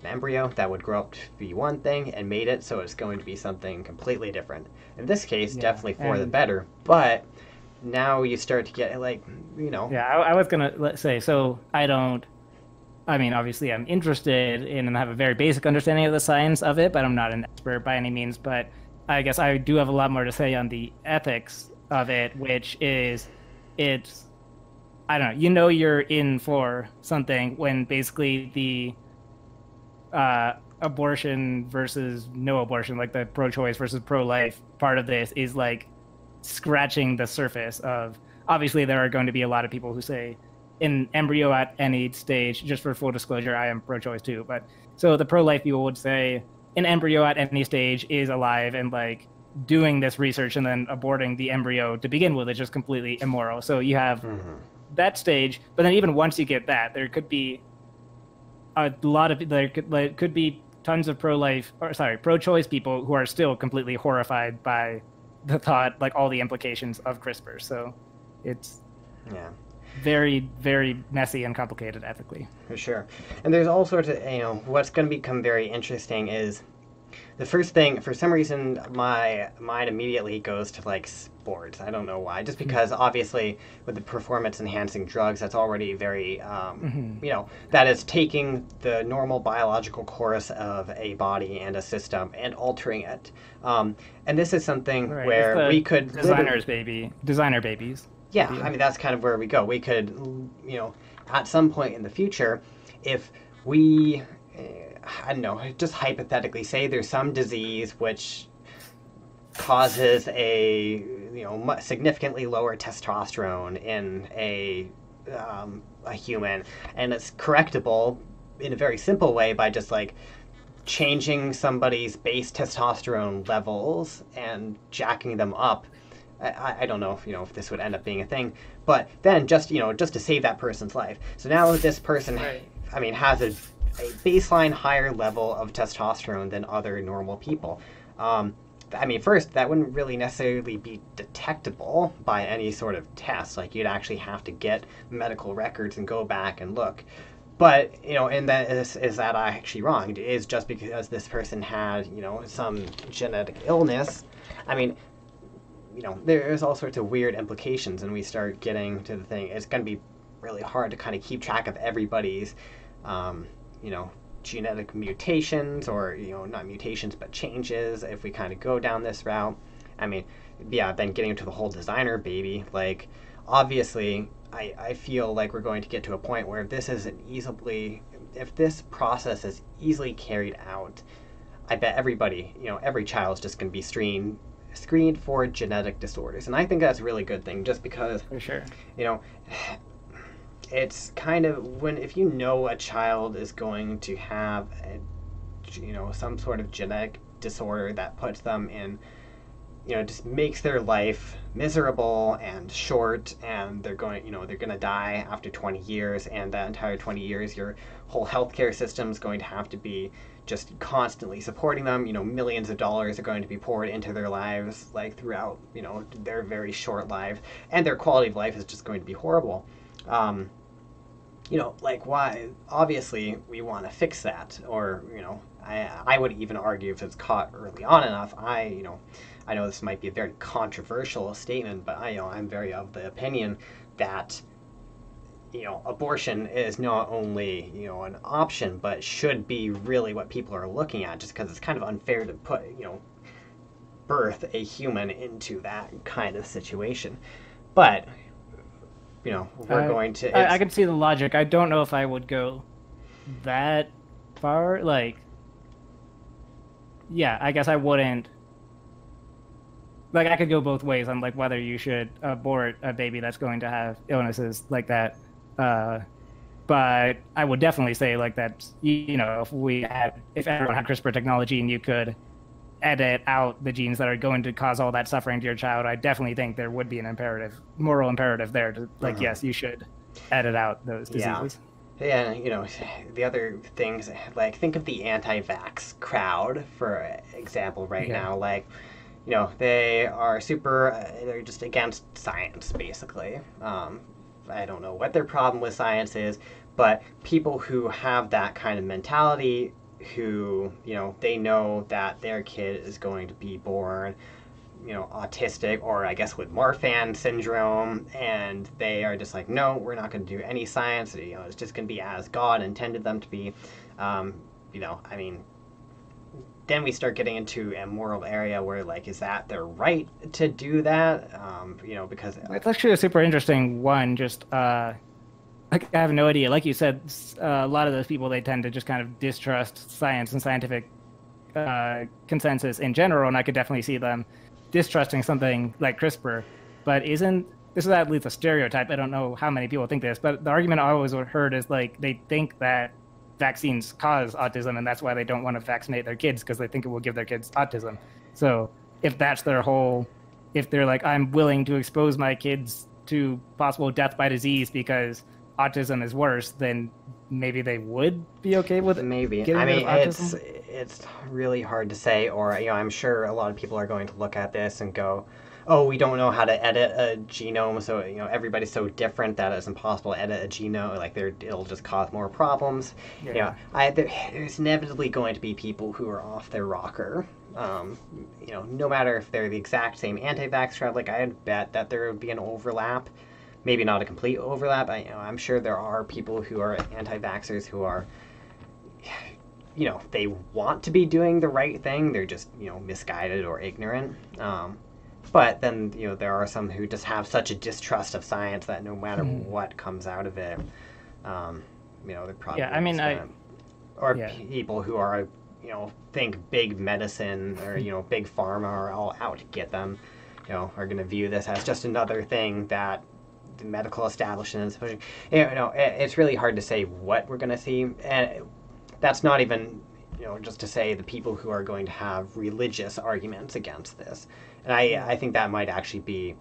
an embryo that would grow up to be one thing and made it so it's going to be something completely different. In this case, yeah, definitely for the better, but now you start to get like, you know. Yeah, I, I was gonna let's say, so I don't, I mean, obviously I'm interested in and have a very basic understanding of the science of it, but I'm not an expert by any means, but I guess I do have a lot more to say on the ethics of it, which is it's, I don't know, you know you're in for something when basically the uh, abortion versus no abortion, like the pro-choice versus pro-life part of this is like scratching the surface of, obviously there are going to be a lot of people who say in embryo at any stage, just for full disclosure, I am pro-choice too, but so the pro-life people would say an embryo at any stage is alive and like doing this research and then aborting the embryo to begin with is just completely immoral. So you have mm-hmm. that stage, but then even once you get that, there could be a lot of there could, like, could be tons of pro-life or sorry pro-choice people who are still completely horrified by the thought, like all the implications of CRISPR. So it's yeah. very, very messy and complicated ethically. For sure. And there's all sorts of, you know, what's going to become very interesting is the first thing, for some reason, my mind immediately goes to, like, sports. I don't know why. Just because, mm-hmm. obviously, with the performance-enhancing drugs, that's already very, um, mm-hmm. you know, that is taking the normal biological course of a body and a system and altering it. Um, and this is something right. where we could... Designers, baby. Designer babies. Yeah, I mean, that's kind of where we go. We could, you know, at some point in the future, if we, uh, I don't know, just hypothetically say there's some disease which causes a, you know, significantly lower testosterone in a, um, a human, and it's correctable in a very simple way by just, like, changing somebody's base testosterone levels and jacking them up. I, I don't know if, you know, if this would end up being a thing, but then just, you know, just to save that person's life. So now this person, right. I mean, has a, a baseline higher level of testosterone than other normal people. Um, I mean, first, that wouldn't really necessarily be detectable by any sort of test. Like, you'd actually have to get medical records and go back and look. But, you know, and that is, is that actually wrong? It is just because this person had, you know, some genetic illness. I mean... You know, there's all sorts of weird implications, and we start getting to the thing. It's going to be really hard to kind of keep track of everybody's, um, you know, genetic mutations or, you know, not mutations, but changes if we kind of go down this route. I mean, yeah, then getting into the whole designer baby, like, obviously, I, I feel like we're going to get to a point where if this isn't easily, if this process is easily carried out, I bet everybody, you know, every child is just going to be screened. Screened for genetic disorders, and I think that's a really good thing, just because, for sure, you know, it's kind of when if you know a child is going to have, a, you know, some sort of genetic disorder that puts them in, you know, just makes their life miserable and short, and they're going, you know, they're going to die after twenty years, and that entire twenty years, your whole healthcare system is going to have to be just constantly supporting them. You know, millions of dollars are going to be poured into their lives, like, throughout, you know, their very short lives, and their quality of life is just going to be horrible. Um, you know, like, why? Obviously, we want to fix that, or, you know, I, I would even argue if it's caught early on enough, I, you know, I know this might be a very controversial statement, but I, you know, I'm very of the opinion that, you know, abortion is not only, you know, an option, but should be really what people are looking at, just because it's kind of unfair to put, you know, birth a human into that kind of situation. But, you know, we're I, going to... It's... I, I can see the logic. I don't know if I would go that far. Like, yeah, I guess I wouldn't. Like, I could go both ways on, like, whether you should abort a baby that's going to have illnesses like that. Uh, but I would definitely say, like, that, you know, if we had, if everyone had CRISPR technology and you could edit out the genes that are going to cause all that suffering to your child, I definitely think there would be an imperative, moral imperative there to, like, uh-huh. yes, you should edit out those diseases. Yeah. Yeah, you know, the other things, like, think of the anti-vax crowd, for example, right yeah. now, like, you know, they are super, uh, they're just against science, basically. Um, I don't know what their problem with science is, but people who have that kind of mentality, who, you know, they know that their kid is going to be born, you know, autistic, or I guess with Marfan syndrome, and they are just like, no, we're not going to do any science, you know, it's just going to be as God intended them to be. Um, you know, I mean, then we start getting into a moral area where, like, is that their right to do that? Um, you know, because it's actually a super interesting one. Just uh, like, I have no idea. Like you said, uh, a lot of those people, they tend to just kind of distrust science and scientific uh, consensus in general. And I could definitely see them distrusting something like CRISPR. But isn't this is at least a stereotype? I don't know how many people think this, but the argument I always heard is, like, they think that vaccines cause autism, and that's why they don't want to vaccinate their kids, because they think it will give their kids autism. So if that's their whole, if they're like, I'm willing to expose my kids to possible death by disease because autism is worse, then maybe they would be okay with it. Maybe. I mean, it's it's really hard to say, or, you know, I'm sure a lot of people are going to look at this and go, oh, we don't know how to edit a genome, so, you know, everybody's so different that it's impossible to edit a genome, like, there, it'll just cause more problems. Yeah. You know, I, there, there's inevitably going to be people who are off their rocker, um, you know, no matter if they're the exact same anti-vax crowd. Like, I'd bet that there would be an overlap, maybe not a complete overlap. I, you know, I'm sure there are people who are anti-vaxxers who are, you know, they want to be doing the right thing, they're just, you know, misguided or ignorant. Um, But then, you know, there are some who just have such a distrust of science that no matter mm. what comes out of it, um, you know, they're probably... Yeah, I mean, I... Or yeah. people who are, you know, think big medicine or, you know, big pharma are all out to get them, you know, are going to view this as just another thing that the medical establishment is pushing. You know, it's really hard to say what we're going to see. And that's not even, you know, just to say the people who are going to have religious arguments against this. And I, I think that might actually be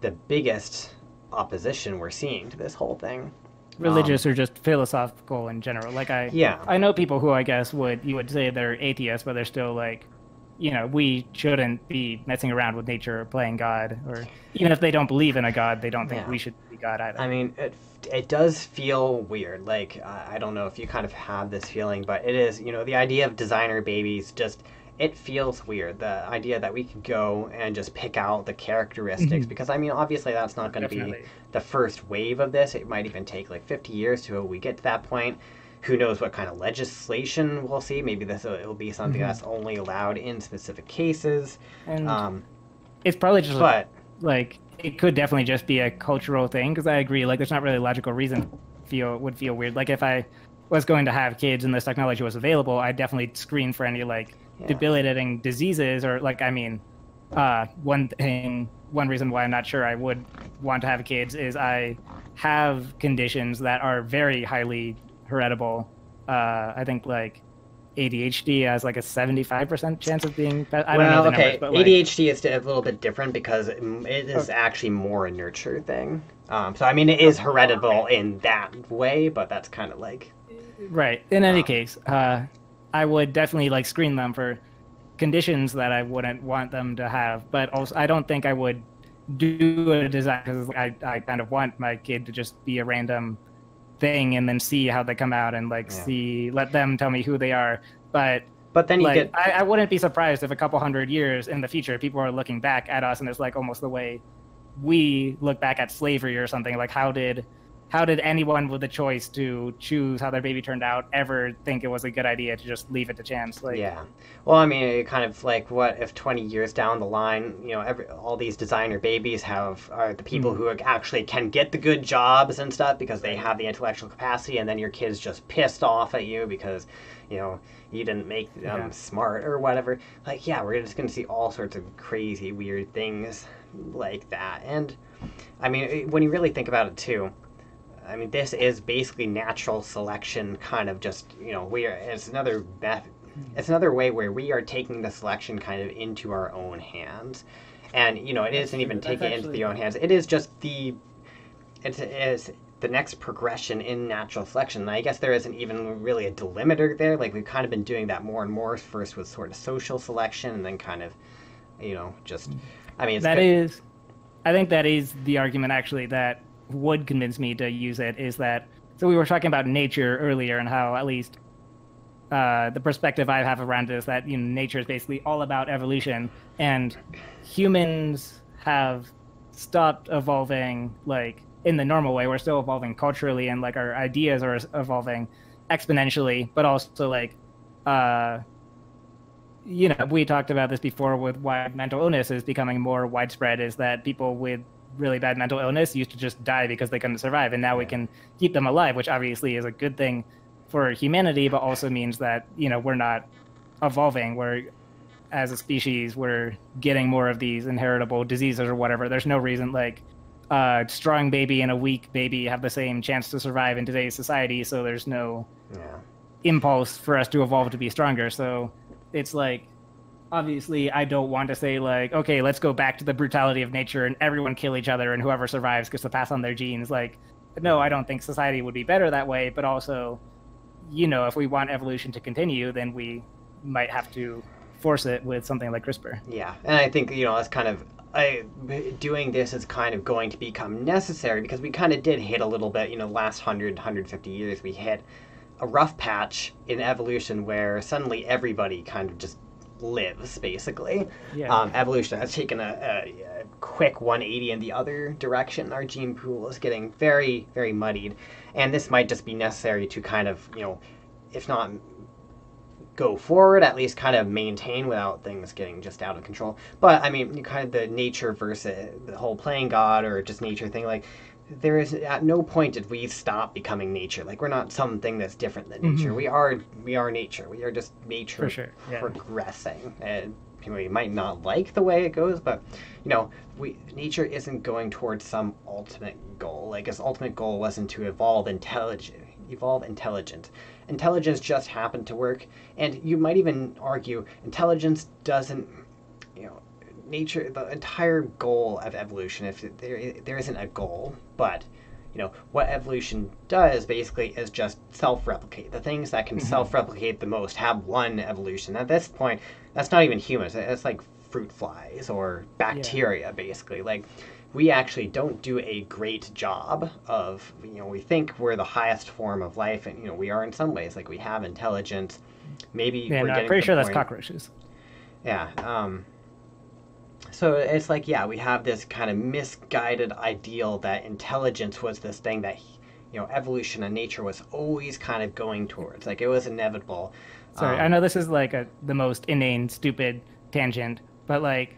the biggest opposition we're seeing to this whole thing. Religious um, or just philosophical in general. Like, I yeah. I know people who, I guess, would you would say they're atheists, but they're still like, you know, we shouldn't be messing around with nature or playing God. Or even if they don't believe in a God, they don't think yeah. we should be God either. I mean, it, it does feel weird. Like, I don't know if you kind of have this feeling, but it is, you know, the idea of designer babies just... It feels weird, the idea that we could go and just pick out the characteristics, mm-hmm. because, I mean, obviously that's not going to be the first wave of this. It might even take, like, fifty years till we get to that point. Who knows what kind of legislation we'll see. Maybe this will, it'll be something mm-hmm. that's only allowed in specific cases. And um, it's probably just, but, like, it could definitely just be a cultural thing, because I agree, like, there's not really a logical reason feel it would feel weird. Like, if I was going to have kids and this technology was available, I'd definitely screen for any, like... Yeah. debilitating diseases, or, like, I mean, uh, one thing, one reason why I'm not sure I would want to have kids is I have conditions that are very highly heritable. Uh, I think, like, A D H D has, like, a seventy-five percent chance of being... I don't well, know the okay. numbers, but, like... A D H D is a little bit different because it is okay. actually more a nurture thing. Um, so, I mean, it is heritable in that way, but that's kind of, like... Right. In any um, case... Uh, I would definitely, like, screen them for conditions that I wouldn't want them to have. But also, I don't think I would do a design, because I, I kind of want my kid to just be a random thing and then see how they come out and, like, yeah. see, let them tell me who they are. But, but then you, like, get... I, I wouldn't be surprised if a couple hundred years in the future, people are looking back at us and it's, like, almost the way we look back at slavery or something. Like, how did... How did anyone with the choice to choose how their baby turned out ever think it was a good idea to just leave it to chance? Like, yeah. Well, I mean, it kind of like, what if twenty years down the line, you know, every, all these designer babies have are the people mm-hmm. who are actually can get the good jobs and stuff because they have the intellectual capacity, and then your kid's just pissed off at you because, you know, you didn't make them yeah. smart or whatever. Like, yeah, we're just going to see all sorts of crazy, weird things like that. And, I mean, when you really think about it, too, I mean, this is basically natural selection, kind of just, you know, we are, it's another method, it's another way where we are taking the selection kind of into our own hands. And, you know, it isn't even taking it into the own hands. It is just the, it is the next progression in natural selection. And I guess there isn't even really a delimiter there. Like, we've kind of been doing that more and more, first with sort of social selection and then kind of, you know, just, I mean, it's that good. Is, I think that is the argument, actually, that would convince me to use it, is that, so we were talking about nature earlier and how, at least uh the perspective I have around it is that, you know, nature is basically all about evolution, and humans have stopped evolving, like, in the normal way. We're still evolving culturally, and, like, our ideas are evolving exponentially, but also, like, uh you know, we talked about this before with why mental illness is becoming more widespread, is that people with really bad mental illness used to just die because they couldn't survive, and now we can keep them alive, which obviously is a good thing for humanity, but also means that, you know, we're not evolving. We're, as a species, we're getting more of these inheritable diseases or whatever. There's no reason, like, a strong baby and a weak baby have the same chance to survive in today's society, so there's no yeah. impulse for us to evolve to be stronger. So it's like, obviously, I don't want to say, like, okay, let's go back to the brutality of nature and everyone kill each other and whoever survives gets to pass on their genes. Like, no, I don't think society would be better that way, but also, you know, if we want evolution to continue, then we might have to force it with something like CRISPR. Yeah, and I think, you know, that's kind of, I, doing this is kind of going to become necessary, because we kind of did hit a little bit, you know, last one hundred, one hundred fifty years, we hit a rough patch in evolution where suddenly everybody kind of just lives, basically. Yeah. Um, evolution has taken a, a, a quick one eighty in the other direction. Our gene pool is getting very, very muddied, and this might just be necessary to kind of, you know, if not go forward, at least kind of maintain without things getting just out of control. But I mean, you kind of the nature versus the whole playing God or just nature thing, like, there is, at no point did we stop becoming nature. Like, we're not something that's different than nature. Mm-hmm. We are, we are nature. We are just nature for sure. yeah. progressing. And we might not like the way it goes, but, you know, we, nature isn't going towards some ultimate goal. Like, its ultimate goal wasn't to evolve intelligent, evolve intelligent. Intelligence just happened to work, and you might even argue intelligence doesn't, you know, nature, the entire goal of evolution, if there there isn't a goal, but, you know, what evolution does basically is just self-replicate. The things that can mm-hmm. self-replicate the most have one evolution. At this point, that's not even humans. That's like fruit flies or bacteria, yeah. basically. Like, we actually don't do a great job of, you know, we think we're the highest form of life, and, you know, we are in some ways. Like, we have intelligence. Maybe yeah, we're no, getting I'm pretty sure point. That's cockroaches. Yeah. Um, So it's like, yeah, we have this kind of misguided ideal that intelligence was this thing that, you know, evolution and nature was always kind of going towards. Like, it was inevitable. Sorry, um, I know this is like a, the most inane, stupid tangent, but, like,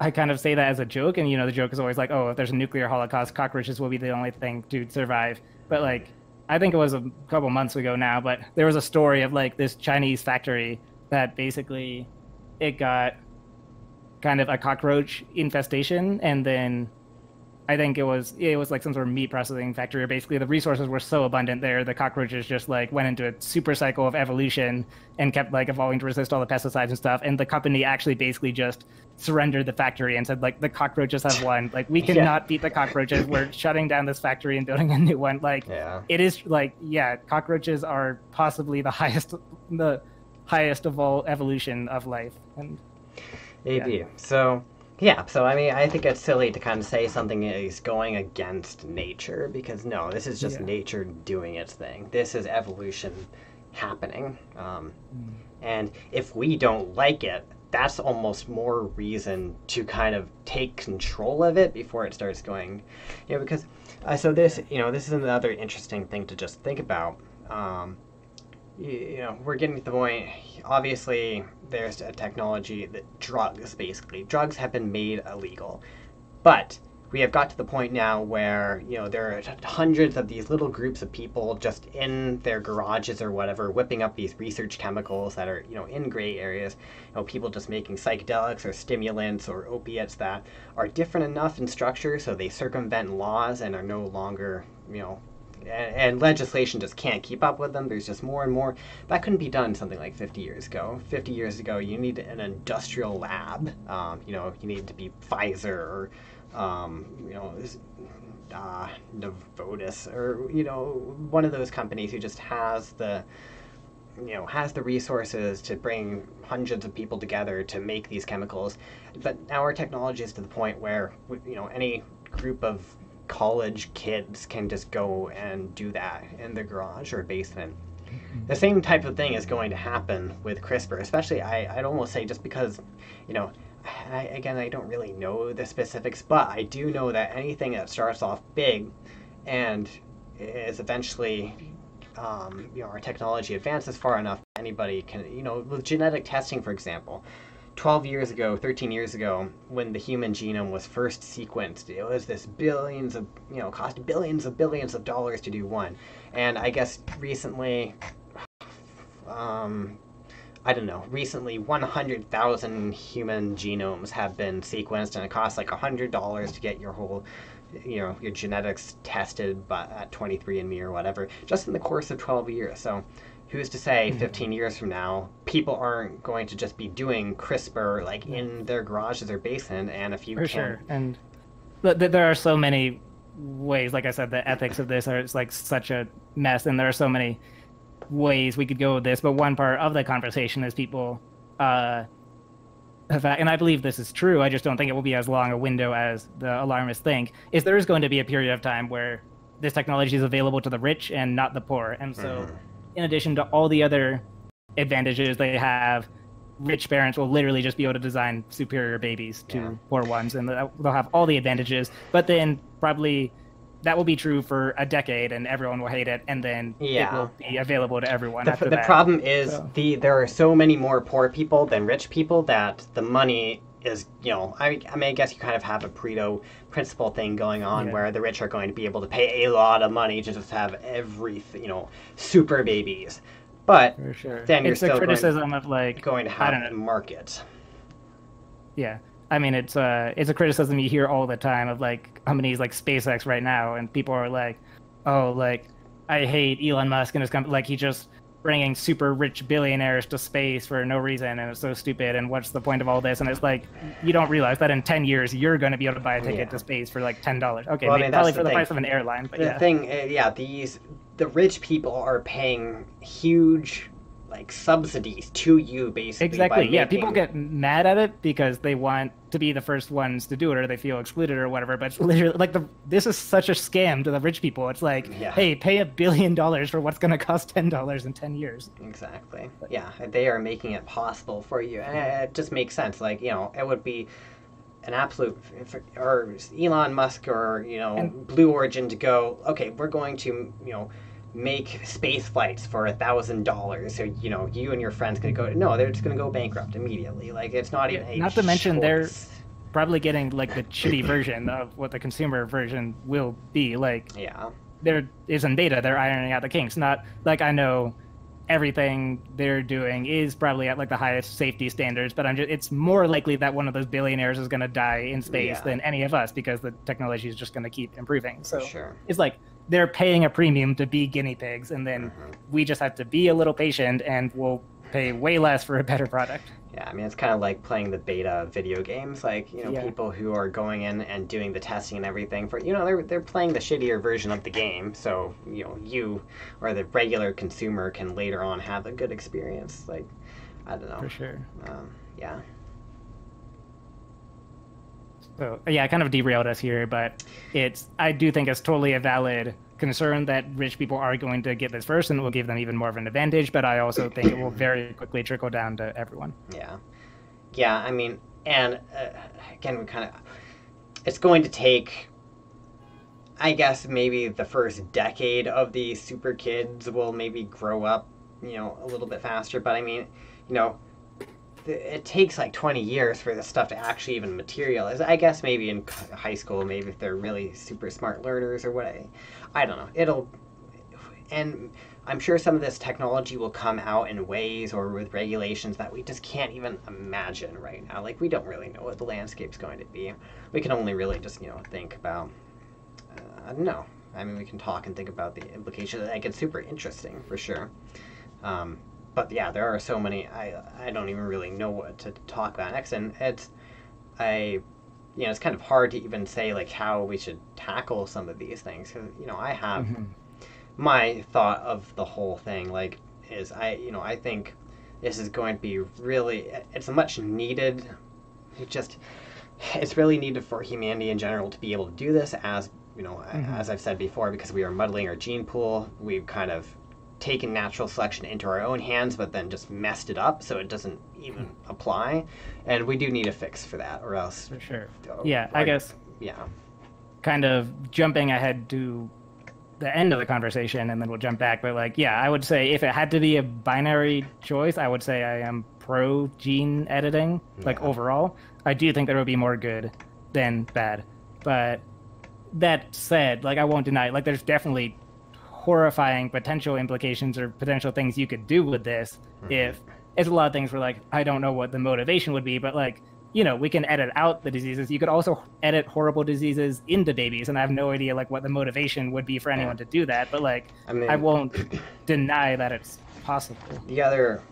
I kind of say that as a joke. And, you know, the joke is always like, oh, if there's a nuclear holocaust, cockroaches will be the only thing to survive. But, like, I think it was a couple months ago now, but there was a story of, like, this Chinese factory that basically it got kind of a cockroach infestation, and then I think it was it was like some sort of meat processing factory. Basically, the resources were so abundant there, the cockroaches just, like, went into a super cycle of evolution and kept, like, evolving to resist all the pesticides and stuff. And the company actually basically just surrendered the factory and said, like, the cockroaches have won. Like, we cannot yeah. beat the cockroaches. We're shutting down this factory and building a new one. Like, yeah. it is like, yeah, cockroaches are possibly the highest the highest of all evolution of life. And They do. Yeah. So, yeah. So, I mean, I think it's silly to kind of say something is going against nature, because, no, this is just yeah. nature doing its thing. This is evolution happening. Um, mm. And if we don't like it, that's almost more reason to kind of take control of it before it starts going, you know, because, uh, so this, you know, this is another interesting thing to just think about. Um, you, you know, we're getting to the point, obviously, there's a technology that drugs, basically. Drugs have been made illegal. But we have got to the point now where, you know, there are hundreds of these little groups of people just in their garages or whatever, whipping up these research chemicals that are, you know, in gray areas. You know, people just making psychedelics or stimulants or opiates that are different enough in structure so they circumvent laws and are no longer, you know, And, and legislation just can't keep up with them. There's just more and more. That couldn't be done something like fifty years ago. fifty years ago, you need an industrial lab. Um, you know, you need to be Pfizer or, um, you know, uh, Novartis or, you know, one of those companies who just has the, you know, has the resources to bring hundreds of people together to make these chemicals. But now our technology is to the point where, you know, any group of college kids can just go and do that in the garage or basement. The same type of thing is going to happen with CRISPR, especially, I, I'd almost say, just because, you know, I, again, I don't really know the specifics, but I do know that anything that starts off big and is eventually um, you know, our technology advances far enough, anybody can, you know, with genetic testing, for example, twelve years ago, thirteen years ago, when the human genome was first sequenced, it was this billions of, you know, cost billions of billions of dollars to do one. And I guess recently, um, I don't know, recently one hundred thousand human genomes have been sequenced, and it costs like one hundred dollars to get your whole, you know, your genetics tested by, at twenty-three and me or whatever, just in the course of twelve years. So who's to say fifteen years from now, people aren't going to just be doing CRISPR like in their garages or basement? And if you For can... sure. And th th there are so many ways, like I said, the ethics of this are it's like such a mess, and there are so many ways we could go with this. But one part of the conversation is people, uh, have, and I believe this is true, I just don't think it will be as long a window as the alarmists think, is there is going to be a period of time where this technology is available to the rich and not the poor. And so... Mm-hmm. In addition to all the other advantages they have, rich parents will literally just be able to design superior babies to yeah. poor ones, and they'll have all the advantages. But then probably that will be true for a decade, and everyone will hate it, and then yeah. it will be available to everyone the, after the that. The problem is so. the there are so many more poor people than rich people that the money is, you know, I, I mean, I guess you kind of have a Pareto principle thing going on yeah. where the rich are going to be able to pay a lot of money to just have every, you know, super babies. But For sure. then you're it's still a criticism going, of like going to have a market. Yeah, I mean, it's a, it's a criticism you hear all the time of like companies like SpaceX right now, and people are like, oh, like, I hate Elon Musk and his company, like he just... bringing super rich billionaires to space for no reason, and it's so stupid, and what's the point of all this? And it's like, you don't realize that in ten years you're going to be able to buy a ticket yeah. to space for like ten dollars. Okay, well, I mean, probably for the, the price of an airline, but the yeah. thing yeah these the rich people are paying huge like subsidies to you, basically. Exactly. By yeah making... people get mad at it because they want to be the first ones to do it, or they feel excluded or whatever, but it's literally like the this is such a scam to the rich people. It's like yeah. hey, pay a billion dollars for what's going to cost ten dollars in ten years. Exactly. But, yeah, they are making it possible for you, and it, it just makes sense. Like, you know, it would be an absolute, or Elon Musk or, you know, and, Blue Origin to go, okay, we're going to, you know, make space flights for a thousand dollars, so you know you and your friends can go. No, they're just going to go bankrupt immediately. Like, it's not even. Yeah, a not to mention choice. They're probably getting like the shitty version of what the consumer version will be. Like, yeah, there is in beta. They're ironing out the kinks. Not like I know everything they're doing is probably at like the highest safety standards, but I'm just. It's more likely that one of those billionaires is going to die in space yeah. than any of us, because the technology is just going to keep improving. So sure. it's like. They're paying a premium to be guinea pigs, and then mm-hmm. we just have to be a little patient, and we'll pay way less for a better product. Yeah, I mean, it's kind of like playing the beta video games. Like, you know, yeah. people who are going in and doing the testing and everything for, you know, they're they're playing the shittier version of the game. So, you know, you or the regular consumer can later on have a good experience. Like, I don't know. For sure. Um, yeah. So, yeah, I kind of derailed us here, but it's I do think it's totally a valid concern that rich people are going to get this first, and it will give them even more of an advantage, but I also think it will very quickly trickle down to everyone. Yeah. Yeah, I mean, and uh, again, we kind of... It's going to take, I guess, maybe the first decade of these super kids will maybe grow up, you know, a little bit faster, but I mean, you know... It takes like twenty years for this stuff to actually even materialize. I guess maybe in high school, maybe if they're really super smart learners or what, I don't know. It'll, and I'm sure some of this technology will come out in ways or with regulations that we just can't even imagine right now. Like, we don't really know what the landscape's going to be. We can only really just, you know, think about, uh, I don't know. I mean, we can talk and think about the implications. Like, it's super interesting for sure. Um, But yeah, there are so many. I I don't even really know what to talk about next, and it's I, you know, it's kind of hard to even say like how we should tackle some of these things. Cause, you know, I have mm-hmm. my thought of the whole thing. Like, is I you know I think this is going to be really. It's much needed. It just it's really needed for humanity in general to be able to do this. As you know, mm-hmm. as I've said before, because we are muddling our gene pool. We've kind of taken natural selection into our own hands, but then just messed it up so it doesn't even apply, and we do need a fix for that, or else for sure. yeah I guess yeah kind of jumping ahead to the end of the conversation, and then we'll jump back. But like, yeah, I would say if it had to be a binary choice, I would say I am pro gene editing. Yeah. Like overall, I do think there would be more good than bad. But that said, like, I won't deny it. Like, there's definitely horrifying potential implications or potential things you could do with this. Mm-hmm. If it's a lot of things where like, I don't know what the motivation would be, but like, you know, we can edit out the diseases. You could also edit horrible diseases into babies, and I have no idea like what the motivation would be for anyone yeah. to do that. But like, I mean, I won't deny that it's possible. The other,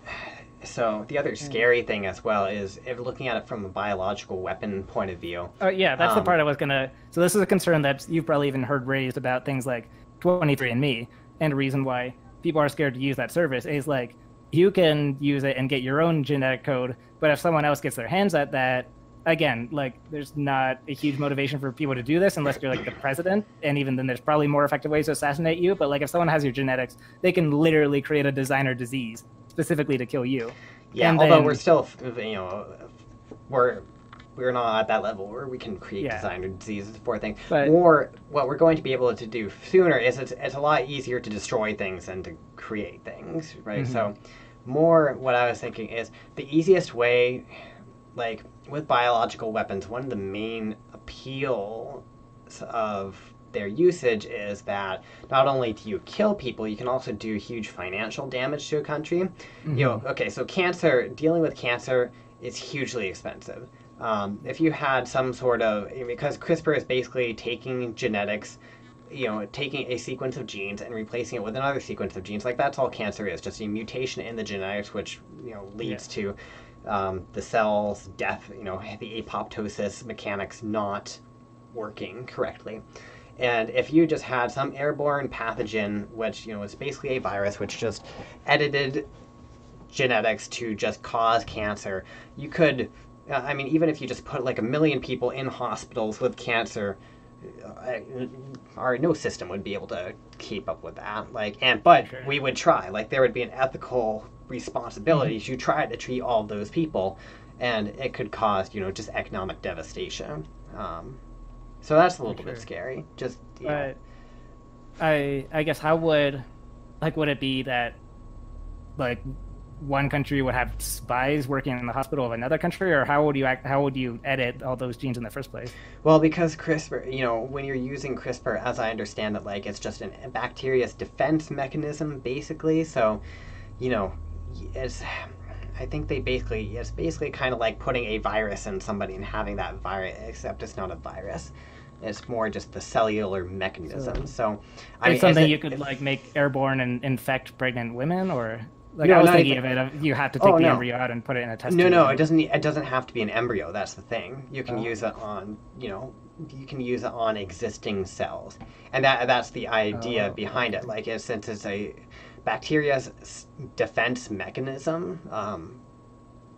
so the other scary thing as well is if looking at it from a biological weapon point of view. Oh yeah, that's um, the part I was gonna. So this is a concern that you've probably even heard raised about things like twenty-three and me, and a reason why people are scared to use that service is like, you can use it and get your own genetic code, but if someone else gets their hands at that, again, like, there's not a huge motivation for people to do this unless you're like the president, and even then there's probably more effective ways to assassinate you. But like, if someone has your genetics, they can literally create a designer disease specifically to kill you. Yeah, and although then, we're still, you know, we're we're not at that level where we can create yeah. designer diseases for things. But, or what we're going to be able to do sooner is it's, it's a lot easier to destroy things than to create things, right? Mm-hmm. So more what I was thinking is the easiest way, like with biological weapons, one of the main appeals of their usage is that not only do you kill people, you can also do huge financial damage to a country. Mm-hmm. You know, okay, so cancer, dealing with cancer is hugely expensive. Um, if you had some sort of, because CRISPR is basically taking genetics, you know, taking a sequence of genes and replacing it with another sequence of genes, like that's all cancer is, just a mutation in the genetics, which, you know, leads yeah. to um, the cell's death, you know, the apoptosis mechanics not working correctly. And if you just had some airborne pathogen, which, you know, is basically a virus, which just edited genetics to just cause cancer, you could... I mean, even if you just put like a million people in hospitals with cancer, I, our no system would be able to keep up with that. Like, and but sure. we would try. Like, there would be an ethical responsibility mm-hmm. to try to treat all those people, and it could cause, you know, just economic devastation. Um, so that's a little sure. bit scary. Just you know. I I guess how would like would it be that like. one country would have spies working in the hospital of another country, or how would you act, how would you edit all those genes in the first place? Well, because CRISPR, you know, when you're using CRISPR, as I understand it, like it's just an, a bacteria's defense mechanism, basically. So, you know, it's, I think they basically, it's basically kind of like putting a virus in somebody and having that virus, except it's not a virus. It's more just the cellular mechanism. So, so I mean, something it, you could it, like make airborne and infect pregnant women, or. Like no, I was thinking even, of it, you have to take oh, the no. embryo out and put it in a test. No, tube. no, it doesn't. It doesn't have to be an embryo. That's the thing. You can oh. use it on, you know, you can use it on existing cells, and that that's the idea oh. behind it. Like, it, since it's a bacteria's defense mechanism, um,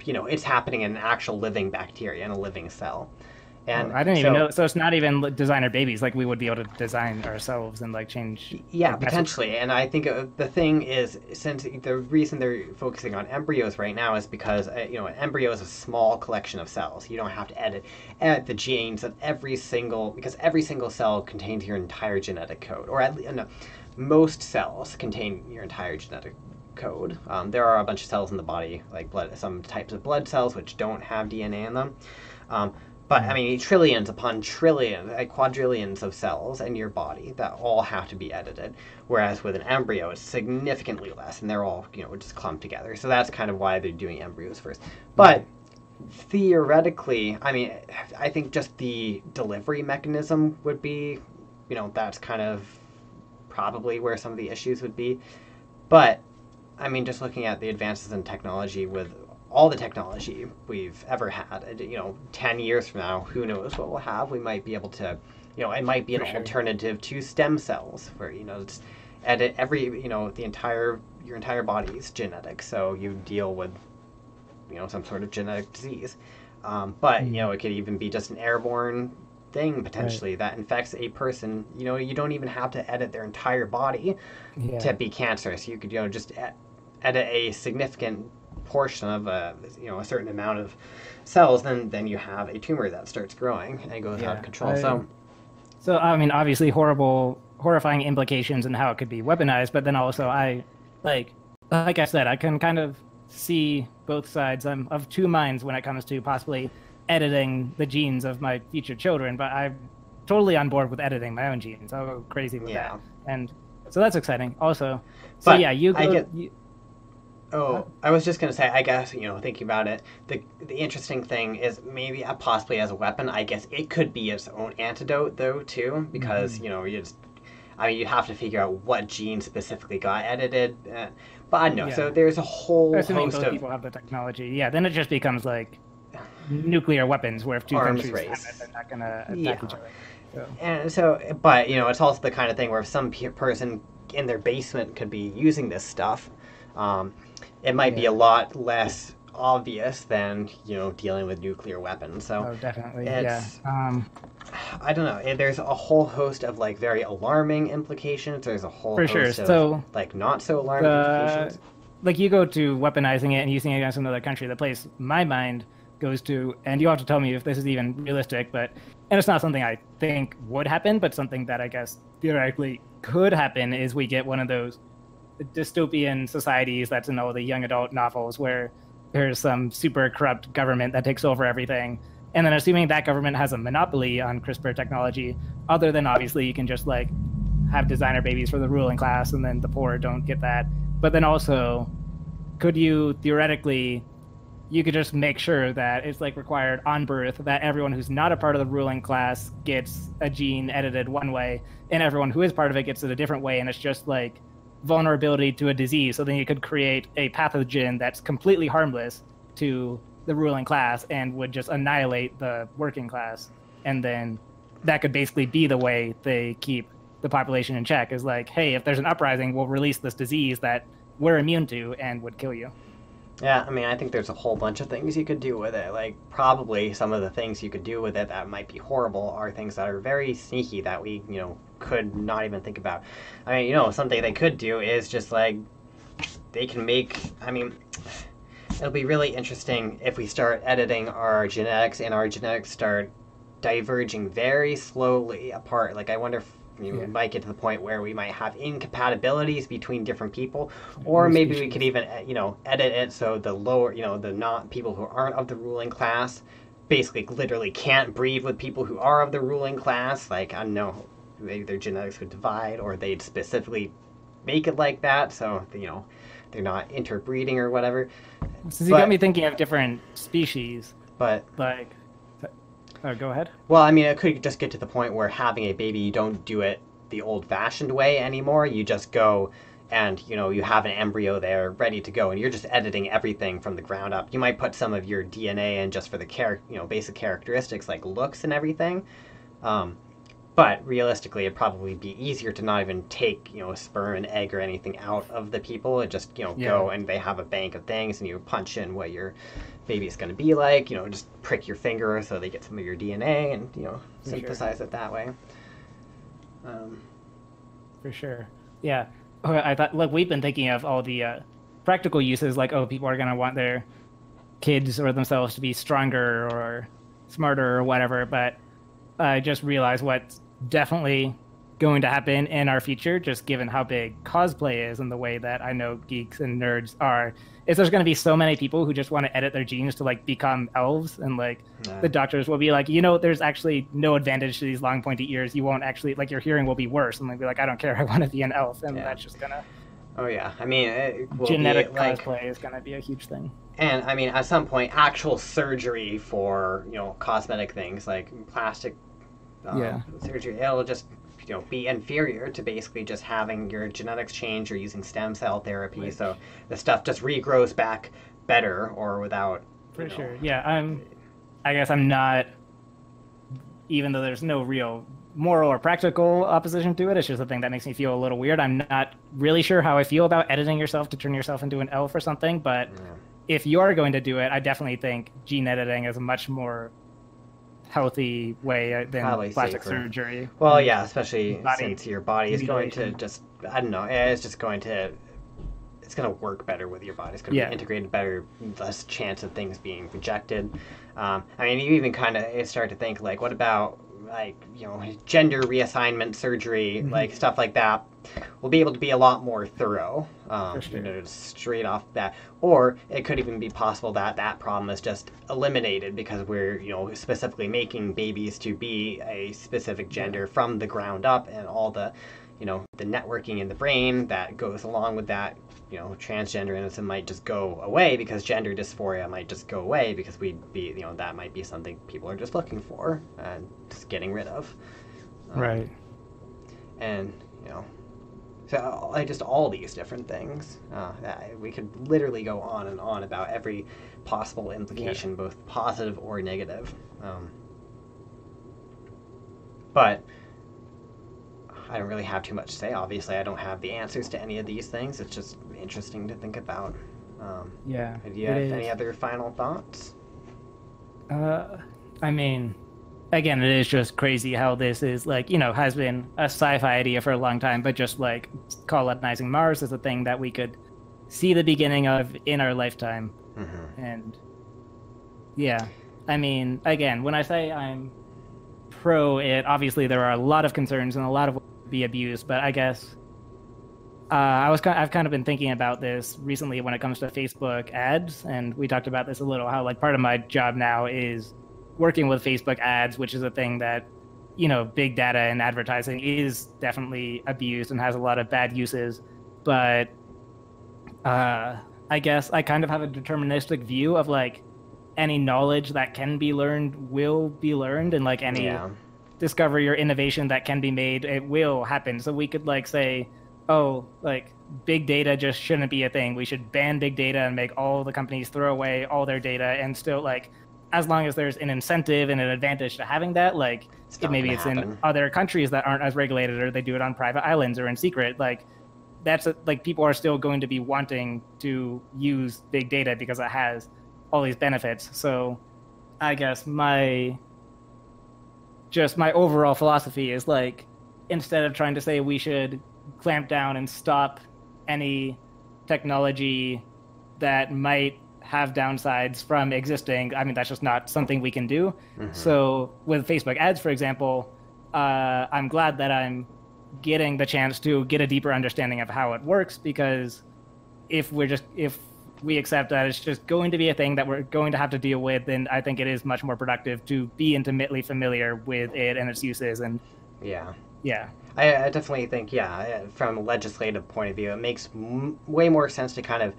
you know, it's happening in an actual living bacteria in a living cell. And I didn't so, even know. So it's not even designer babies. Like, we would be able to design ourselves and like change. Yeah, like, potentially. Messages. And I think it, the thing is, since the reason they're focusing on embryos right now is because, uh, you know, an embryo is a small collection of cells. You don't have to edit, edit the genes of every single, because every single cell contains your entire genetic code, or at least no, most cells contain your entire genetic code. Um, there are a bunch of cells in the body, like blood, some types of blood cells which don't have D N A in them. Um, But, I mean, trillions upon trillions, like quadrillions of cells in your body that all have to be edited, whereas with an embryo, it's significantly less, and they're all, you know, just clumped together. So that's kind of why they're doing embryos first. But theoretically, I mean, I think just the delivery mechanism would be, you know, that's kind of probably where some of the issues would be. But, I mean, just looking at the advances in technology with... all the technology we've ever had, you know, ten years from now, who knows what we'll have. We might be able to, you know, it might be an sure. alternative to stem cells where, you know, it's edit every, you know, the entire, your entire body's genetic. So you deal with, you know, some sort of genetic disease. Um, but, you know, it could even be just an airborne thing potentially right. that infects a person. You know, you don't even have to edit their entire body yeah. to be cancerous. You could, you know, just ed- edit a significant portion of a, you know, a certain amount of cells, then then you have a tumor that starts growing and goes yeah, out of control. I, so So, I mean, obviously horrible, horrifying implications and how it could be weaponized, but then also I, like, like I said, I can kind of see both sides. I'm of two minds when it comes to possibly editing the genes of my future children, but I'm totally on board with editing my own genes. I'll go crazy with yeah. that. And so that's exciting also. So but yeah, you go... I get... you... Oh, what? I was just going to say, I guess, you know, thinking about it, the the interesting thing is maybe uh, possibly as a weapon, I guess it could be its own antidote, though, too, because, mm-hmm. you know, you just, I mean, you have to figure out what gene specifically got edited. Uh, but I don't know, yeah. so there's a whole Assuming host both of... people have the technology, yeah, then it just becomes, like, nuclear weapons, where if two countries race. Have it, they're not going to attack yeah. each other. So. And so, but, you know, it's also the kind of thing where if some person in their basement could be using this stuff... Um, it might yeah. be a lot less obvious than, you know, dealing with nuclear weapons. So oh, definitely, it's, yeah. Um, I don't know. There's a whole host of, like, very alarming implications. There's a whole for host sure. of, so, like, not so alarming the, implications. Like, you go to weaponizing it and using it against another country. The place my mind goes to, and you have to tell me if this is even realistic, but, and it's not something I think would happen, but something that I guess theoretically could happen is we get one of those dystopian societies that's in all the young adult novels where there's some super corrupt government that takes over everything. And then assuming that government has a monopoly on CRISPR technology, other than obviously you can just like have designer babies for the ruling class and then the poor don't get that. But then also, could you theoretically, you could just make sure that it's like required on birth that everyone who's not a part of the ruling class gets a gene edited one way and everyone who is part of it gets it a different way. And it's just like vulnerability to a disease, so then you could create a pathogen that's completely harmless to the ruling class and would just annihilate the working class, and then that could basically be the way they keep the population in check, is like, hey, if there's an uprising, we'll release this disease that we're immune to and would kill you. Yeah, I mean, I think there's a whole bunch of things you could do with it. Like, probably some of the things you could do with it that might be horrible are things that are very sneaky that we, you know, could not even think about. I mean, you know, something they could do is just, like, they can make, I mean, it'll be really interesting if we start editing our genetics and our genetics start diverging very slowly apart. Like, I wonder if you yeah. might get to the point where we might have incompatibilities between different people, or maybe we could even, you know, edit it so the lower, you know, the not people who aren't of the ruling class basically literally can't breed with people who are of the ruling class. Like, I don't know, maybe their genetics would divide, or they'd specifically make it like that, so, you know, they're not interbreeding or whatever. So you but, got me thinking of different species. But, like... Oh, go ahead. Well, I mean, it could just get to the point where having a baby, you don't do it the old-fashioned way anymore. You just go and, you know, you have an embryo there ready to go, and you're just editing everything from the ground up. You might put some of your D N A in just for the char- you know, basic characteristics like looks and everything. Um, but realistically, it'd probably be easier to not even take, you know, a sperm and egg or anything out of the people. It just, you know, yeah. go and they have a bank of things, and you punch in what you're... maybe it's going to be like, you know, just prick your finger so they get some of your D N A and, you know, for synthesize sure. it that way. Um, for sure. Yeah. I thought, look, we've been thinking of all the uh, practical uses, like, oh, people are going to want their kids or themselves to be stronger or smarter or whatever. But I just realized what's definitely going to happen in our future, just given how big cosplay is and the way that I know geeks and nerds are, is there's going to be so many people who just want to edit their genes to, like, become elves, and, like, yeah. the doctors will be like, you know, there's actually no advantage to these long pointy ears. You won't actually, like, your hearing will be worse. And they'll be like, I don't care. I want to be an elf. And yeah. that's just going to... Oh, yeah. I mean, it will genetic be, like, cosplay is going to be a huge thing. And, I mean, at some point, actual surgery for, you know, cosmetic things, like plastic um, yeah. surgery, it'll just... you know, be inferior to basically just having your genetics change or using stem cell therapy, right. so the stuff just regrows back better or without. For you know, sure, yeah. I'm. I guess I'm not. Even though there's no real moral or practical opposition to it, it's just a thing that makes me feel a little weird. I'm not really sure how I feel about editing yourself to turn yourself into an elf or something. But yeah. if you are going to do it, I definitely think gene editing is a much more healthy way than probably plastic safer. surgery. Well, yeah, especially body since your body is going to just, I don't know, it's just going to, it's going to work better with your body. It's going to yeah. be integrated better, less chance of things being rejected. Um, I mean, you even kind of start to think, like, what about like, you know, gender reassignment surgery, mm-hmm. like stuff like that, will be able to be a lot more thorough, um, sure. you know, straight off that. Or it could even be possible that that problem is just eliminated because we're, you know, specifically making babies to be a specific gender yeah. from the ground up, and all the, you know, the networking in the brain that goes along with that, you know, transgenderism might just go away because gender dysphoria might just go away because we'd be, you know, that might be something people are just looking for and just getting rid of. Um, right. And, you know, so I just all these different things. Uh, we could literally go on and on about every possible implication, yeah. both positive or negative. Um, but I don't really have too much to say. Obviously, I don't have the answers to any of these things. It's just interesting to think about. Um, yeah. Do you have is. any other final thoughts? Uh, I mean, again, it is just crazy how this is, like, you know, has been a sci-fi idea for a long time, but just like colonizing Mars is a thing that we could see the beginning of in our lifetime. Mm-hmm. And yeah, I mean, again, when I say I'm pro it, obviously there are a lot of concerns and a lot of be abused, but I guess uh, I was kind of, I've kind of been thinking about this recently when it comes to Facebook ads, and we talked about this a little, how like part of my job now is working with Facebook ads, which is a thing that, you know, big data and advertising is definitely abused and has a lot of bad uses. But uh, I guess I kind of have a deterministic view of like any knowledge that can be learned will be learned, and like any yeah. discovery or innovation that can be made, it will happen. So we could like say, oh, like big data just shouldn't be a thing. We should ban big data and make all the companies throw away all their data, and still like, as long as there's an incentive and an advantage to having that, like it's it, maybe it's happen. in other countries that aren't as regulated, or they do it on private islands or in secret. Like that's a, like people are still going to be wanting to use big data because it has all these benefits. So I guess my just my overall philosophy is like, instead of trying to say we should clamp down and stop any technology that might have downsides from existing, I mean, that's just not something we can do. Mm-hmm. So with Facebook ads, for example, uh, I'm glad that I'm getting the chance to get a deeper understanding of how it works, because if we're just, if we accept that it's just going to be a thing that we're going to have to deal with, and I think it is much more productive to be intimately familiar with it and its uses. And yeah, yeah, I, I definitely think, yeah, from a legislative point of view, it makes m way more sense to kind of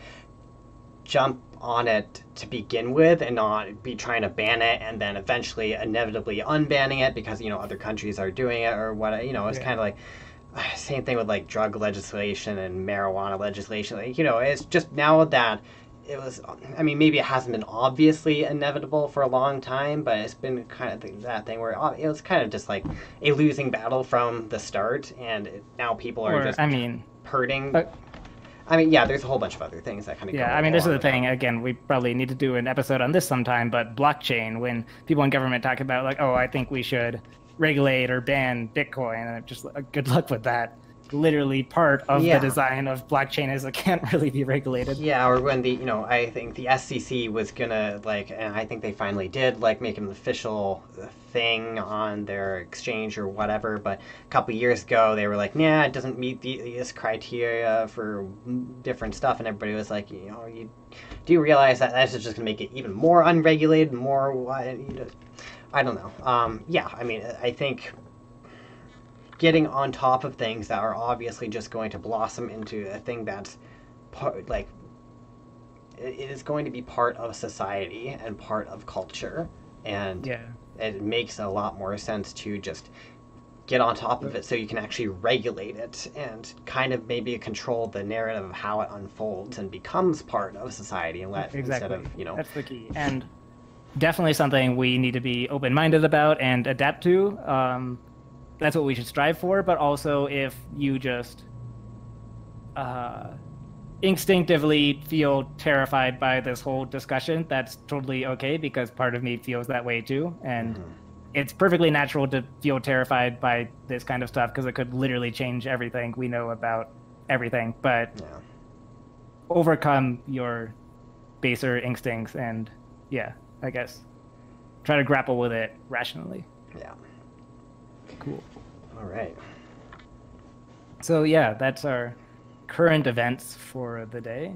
jump on it to begin with and not be trying to ban it and then eventually inevitably unbanning it because, you know, other countries are doing it or what, you know, it's yeah. kind of like, same thing with like drug legislation and marijuana legislation. Like, you know, it's just now that it was, I mean, maybe it hasn't been obviously inevitable for a long time, but it's been kind of that thing where it was kind of just like a losing battle from the start, and it, now people are or, just I mean, hurting. Uh, I mean, yeah, there's a whole bunch of other things that kind of yeah, I mean, this is the thing, again, we probably need to do an episode on this sometime, but blockchain, when people in government talk about like, oh, I think we should regulate or ban Bitcoin, and just uh, good luck with that. Literally part of yeah. the design of blockchain is it can't really be regulated. Yeah, or when the, you know, I think the S E C was gonna, like, and I think they finally did, like, make an official thing on their exchange or whatever, but a couple years ago they were like, nah, it doesn't meet the, this criteria for different stuff, and everybody was like, you know, you do you realize that that's just gonna make it even more unregulated, more, you know, I don't know. Um, yeah, I mean, I think getting on top of things that are obviously just going to blossom into a thing that's part, like, it is going to be part of society and part of culture, and yeah. it makes a lot more sense to just get on top of it so you can actually regulate it and kind of maybe control the narrative of how it unfolds and becomes part of society, and let exactly. instead of, you know, that's the key. And definitely something we need to be open-minded about and adapt to. Um, That's what we should strive for, but also if you just uh, instinctively feel terrified by this whole discussion, that's totally okay, because part of me feels that way too. And mm-hmm. it's perfectly natural to feel terrified by this kind of stuff, because it could literally change everything we know about everything. But yeah. overcome your baser instincts and, yeah, I guess, try to grapple with it rationally. Yeah. Cool. All right. So yeah, that's our current events for the day.